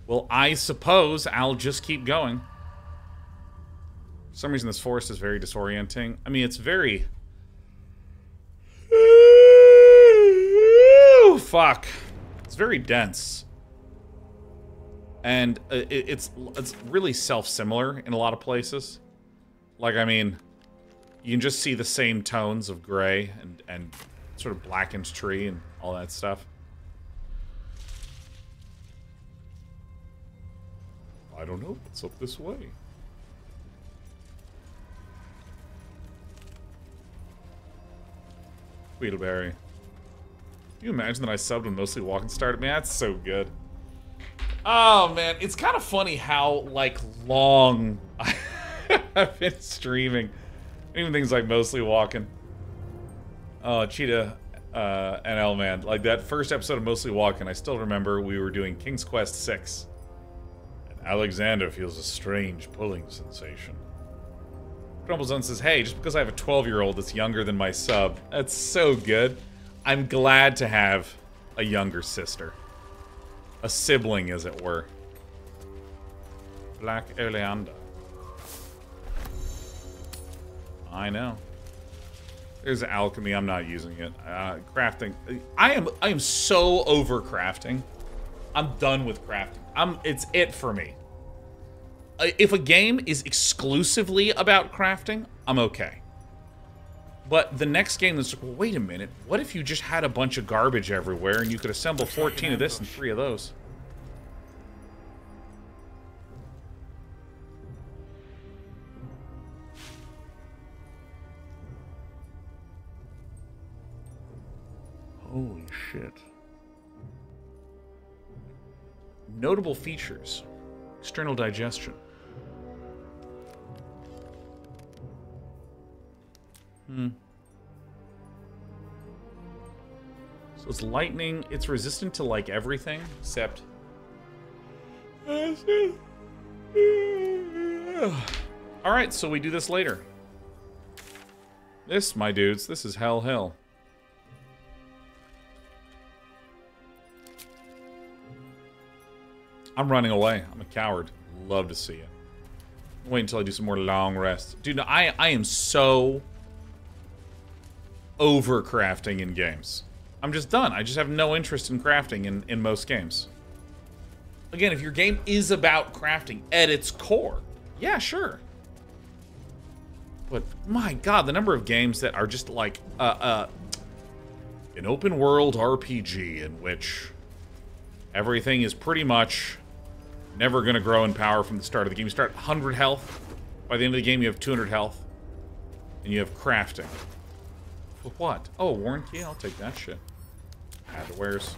Well, I suppose I'll just keep going. For some reason, this forest is very disorienting. I mean, it's very. Fuck. It's very dense. And it's really self-similar in a lot of places. Like, I mean, you can just see the same tones of gray and sort of blackened tree and all that stuff. I don't know. It's up this way. Wheelberry. Can you imagine that I subbed when mostly walking started? Man, that's so good. Oh, man. It's kind of funny how, like, long I've been streaming. Even things like mostly walking. Oh, Cheetah NL, man. Like, that first episode of Mostly Walking, I still remember we were doing King's Quest VI. And Alexander feels a strange pulling sensation. Trumblezone says, hey, just because I have a 12-year-old that's younger than my sub, that's so good. I'm glad to have a younger sister. A sibling, as it were. Black Oleander. I know. There's alchemy. I'm not using it. Crafting. I am so over crafting. I'm done with crafting. It's it for me. If a game is exclusively about crafting, I'm okay. But the next game that's like, well, wait a minute, what if you just had a bunch of garbage everywhere and you could assemble 14 of this and 3 of those? Holy shit. Notable features. External digestion. So it's lightning. It's resistant to, like, everything, except... Alright, so we do this later. This, my dudes, this is hell. I'm running away. I'm a coward. Love to see it. Wait until I do some more long rests. Dude, I am so... over crafting in games. I'm just done. I just have no interest in crafting in most games. Again, if your game is about crafting at its core, yeah, sure. But my God, the number of games that are just like an open world RPG in which everything is pretty much never gonna grow in power from the start of the game. You start at 100 health. By the end of the game, you have 200 health. And you have crafting. What? Oh, Warren Key? I'll take that shit. Adwares.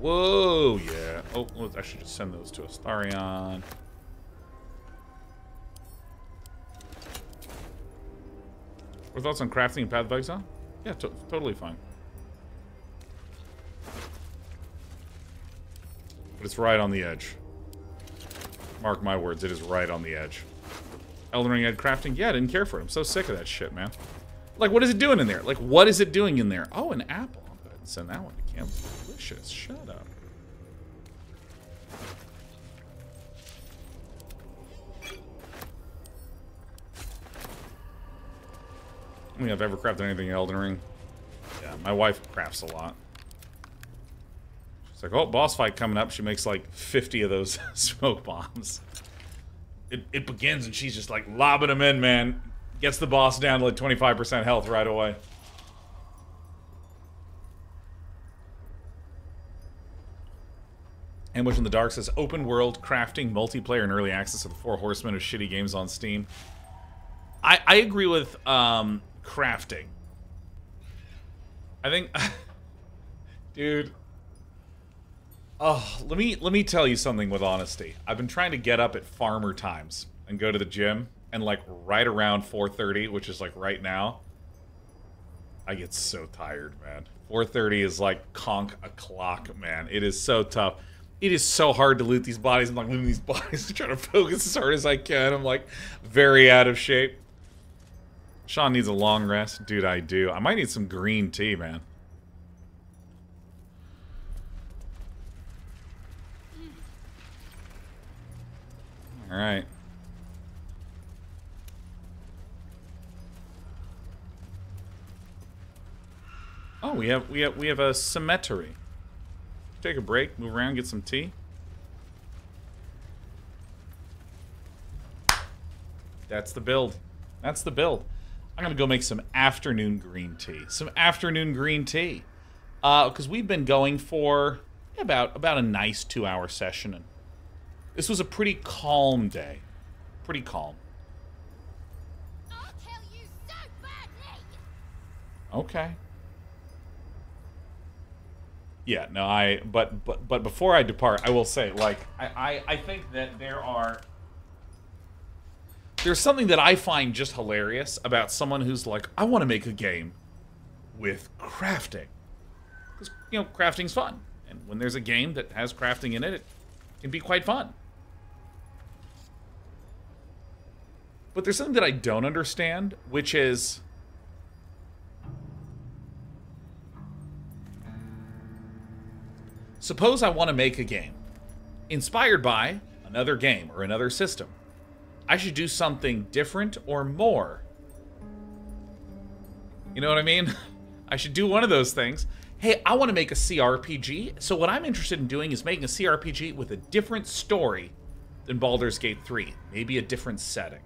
Whoa, yeah. Oh, I should just send those to Astarion. What are thoughts on crafting and Path of Exile? Yeah, totally fine. But it's right on the edge. Mark my words, it is right on the edge. Elden Ring had crafting? Yeah, I didn't care for it. I'm so sick of that shit, man. Like, what is it doing in there? Like, what is it doing in there? Oh, an apple. I'll go ahead and send that one to Cam. Delicious. Shut up. I mean, I've ever crafted anything in Elden Ring. Yeah, my wife crafts a lot. She's like, oh, boss fight coming up. She makes, like, 50 of those smoke bombs. It begins and she's just like lobbing him in, man. Gets the boss down to like 25% health right away. Ambush in the Dark says open world, crafting, multiplayer, and early access of the 4 horsemen of shitty games on Steam. I agree with crafting. I think dude. Oh, let me tell you something with honesty. I've been trying to get up at farmer times and go to the gym, and like right around 4:30, which is like right now, I get so tired, man. 4:30 is like conch o'clock, man. It is so tough. It is so hard to loot these bodies. I'm like looting these bodies. I'm trying to focus as hard as I can. I'm like very out of shape. Sean needs a long rest. Dude, I do. I might need some green tea, man. All right. Oh, we have a cemetery. Take a break, move around, get some tea. That's the build. That's the build. I'm gonna go make some afternoon green tea. Some afternoon green tea, because we've been going for about a nice 2-hour session. And this was a pretty calm day. Pretty calm. I'll kill you so badly. Okay. Yeah, no, but before I depart, I will say, like, I think that there's something that I find just hilarious about someone who's like, I want to make a game with crafting. Because, you know, crafting's fun. And when there's a game that has crafting in it, it can be quite fun. But there's something that I don't understand, which is suppose I want to make a game inspired by another game or another system. I should do something different or more. You know what I mean? I should do one of those things. hey, I want to make a CRPG. So what I'm interested in doing is making a CRPG with a different story than Baldur's Gate 3. Maybe a different setting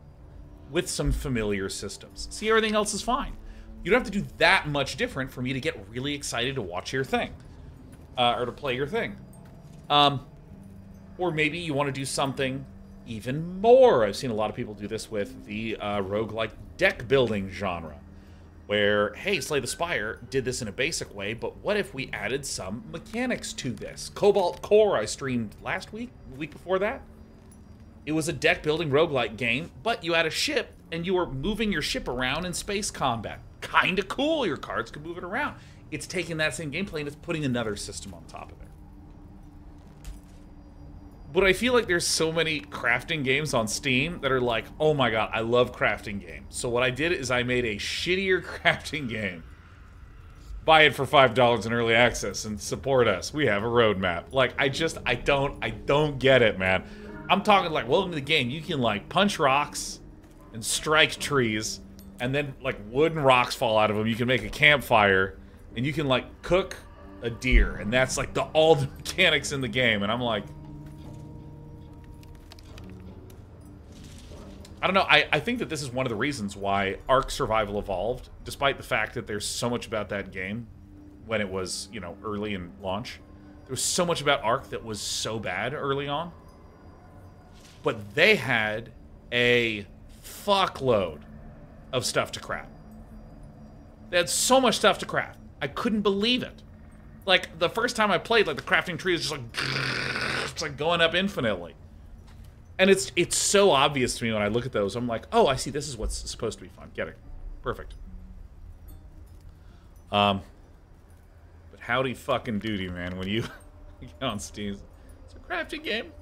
with some familiar systems. See, everything else is fine. You don't have to do that much different for me to get really excited to watch your thing. Or to play your thing. Or maybe you want to do something even more. I've seen a lot of people do this with the roguelike deck building genre. Where, hey, Slay the Spire did this in a basic way, but what if we added some mechanics to this? Cobalt Core I streamed last week, the week before that. It was a deck-building roguelike game, but you had a ship, and you were moving your ship around in space combat. Kinda cool, your cards could move it around. It's taking that same gameplay and it's putting another system on top of it. But I feel like there's so many crafting games on Steam that are like, oh my god, I love crafting games. So what I did is I made a shittier crafting game. Buy it for $5 in early access and support us. We have a roadmap. Like, I don't get it, man. I'm talking like, welcome to the game. You can like punch rocks and strike trees and then like wooden rocks fall out of them. You can make a campfire and you can like cook a deer. And that's like all the mechanics in the game. And I'm like, I don't know, I think that this is one of the reasons why Ark Survival evolved, despite the fact that there's so much about that game when it was, you know, early in launch. There was so much about Ark that was so bad early on. But they had a fuckload of stuff to craft. They had so much stuff to craft. I couldn't believe it. Like, the first time I played, like, the crafting tree is just like, it's like going up infinitely. And it's so obvious to me when I look at those. I'm like, oh, I see. This is what's supposed to be fun. Get it. Perfect. But howdy fucking doody, man. When you get on Steam, it's a crafting game.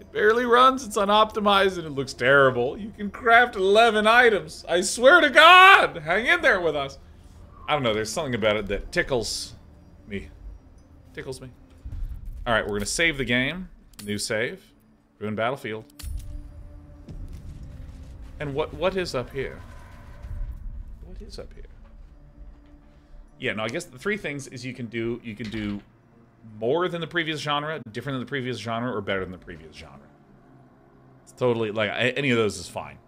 It barely runs. It's unoptimized, and it looks terrible. You can craft 11 items. I swear to God. Hang in there with us. I don't know. There's something about it that tickles me. Tickles me. All right, we're gonna save the game. New save. Ruined battlefield. And what is up here? What is up here? Yeah, no, I guess the three things is you can do more than the previous genre, different than the previous genre, or better than the previous genre. It's totally, like, any of those is fine.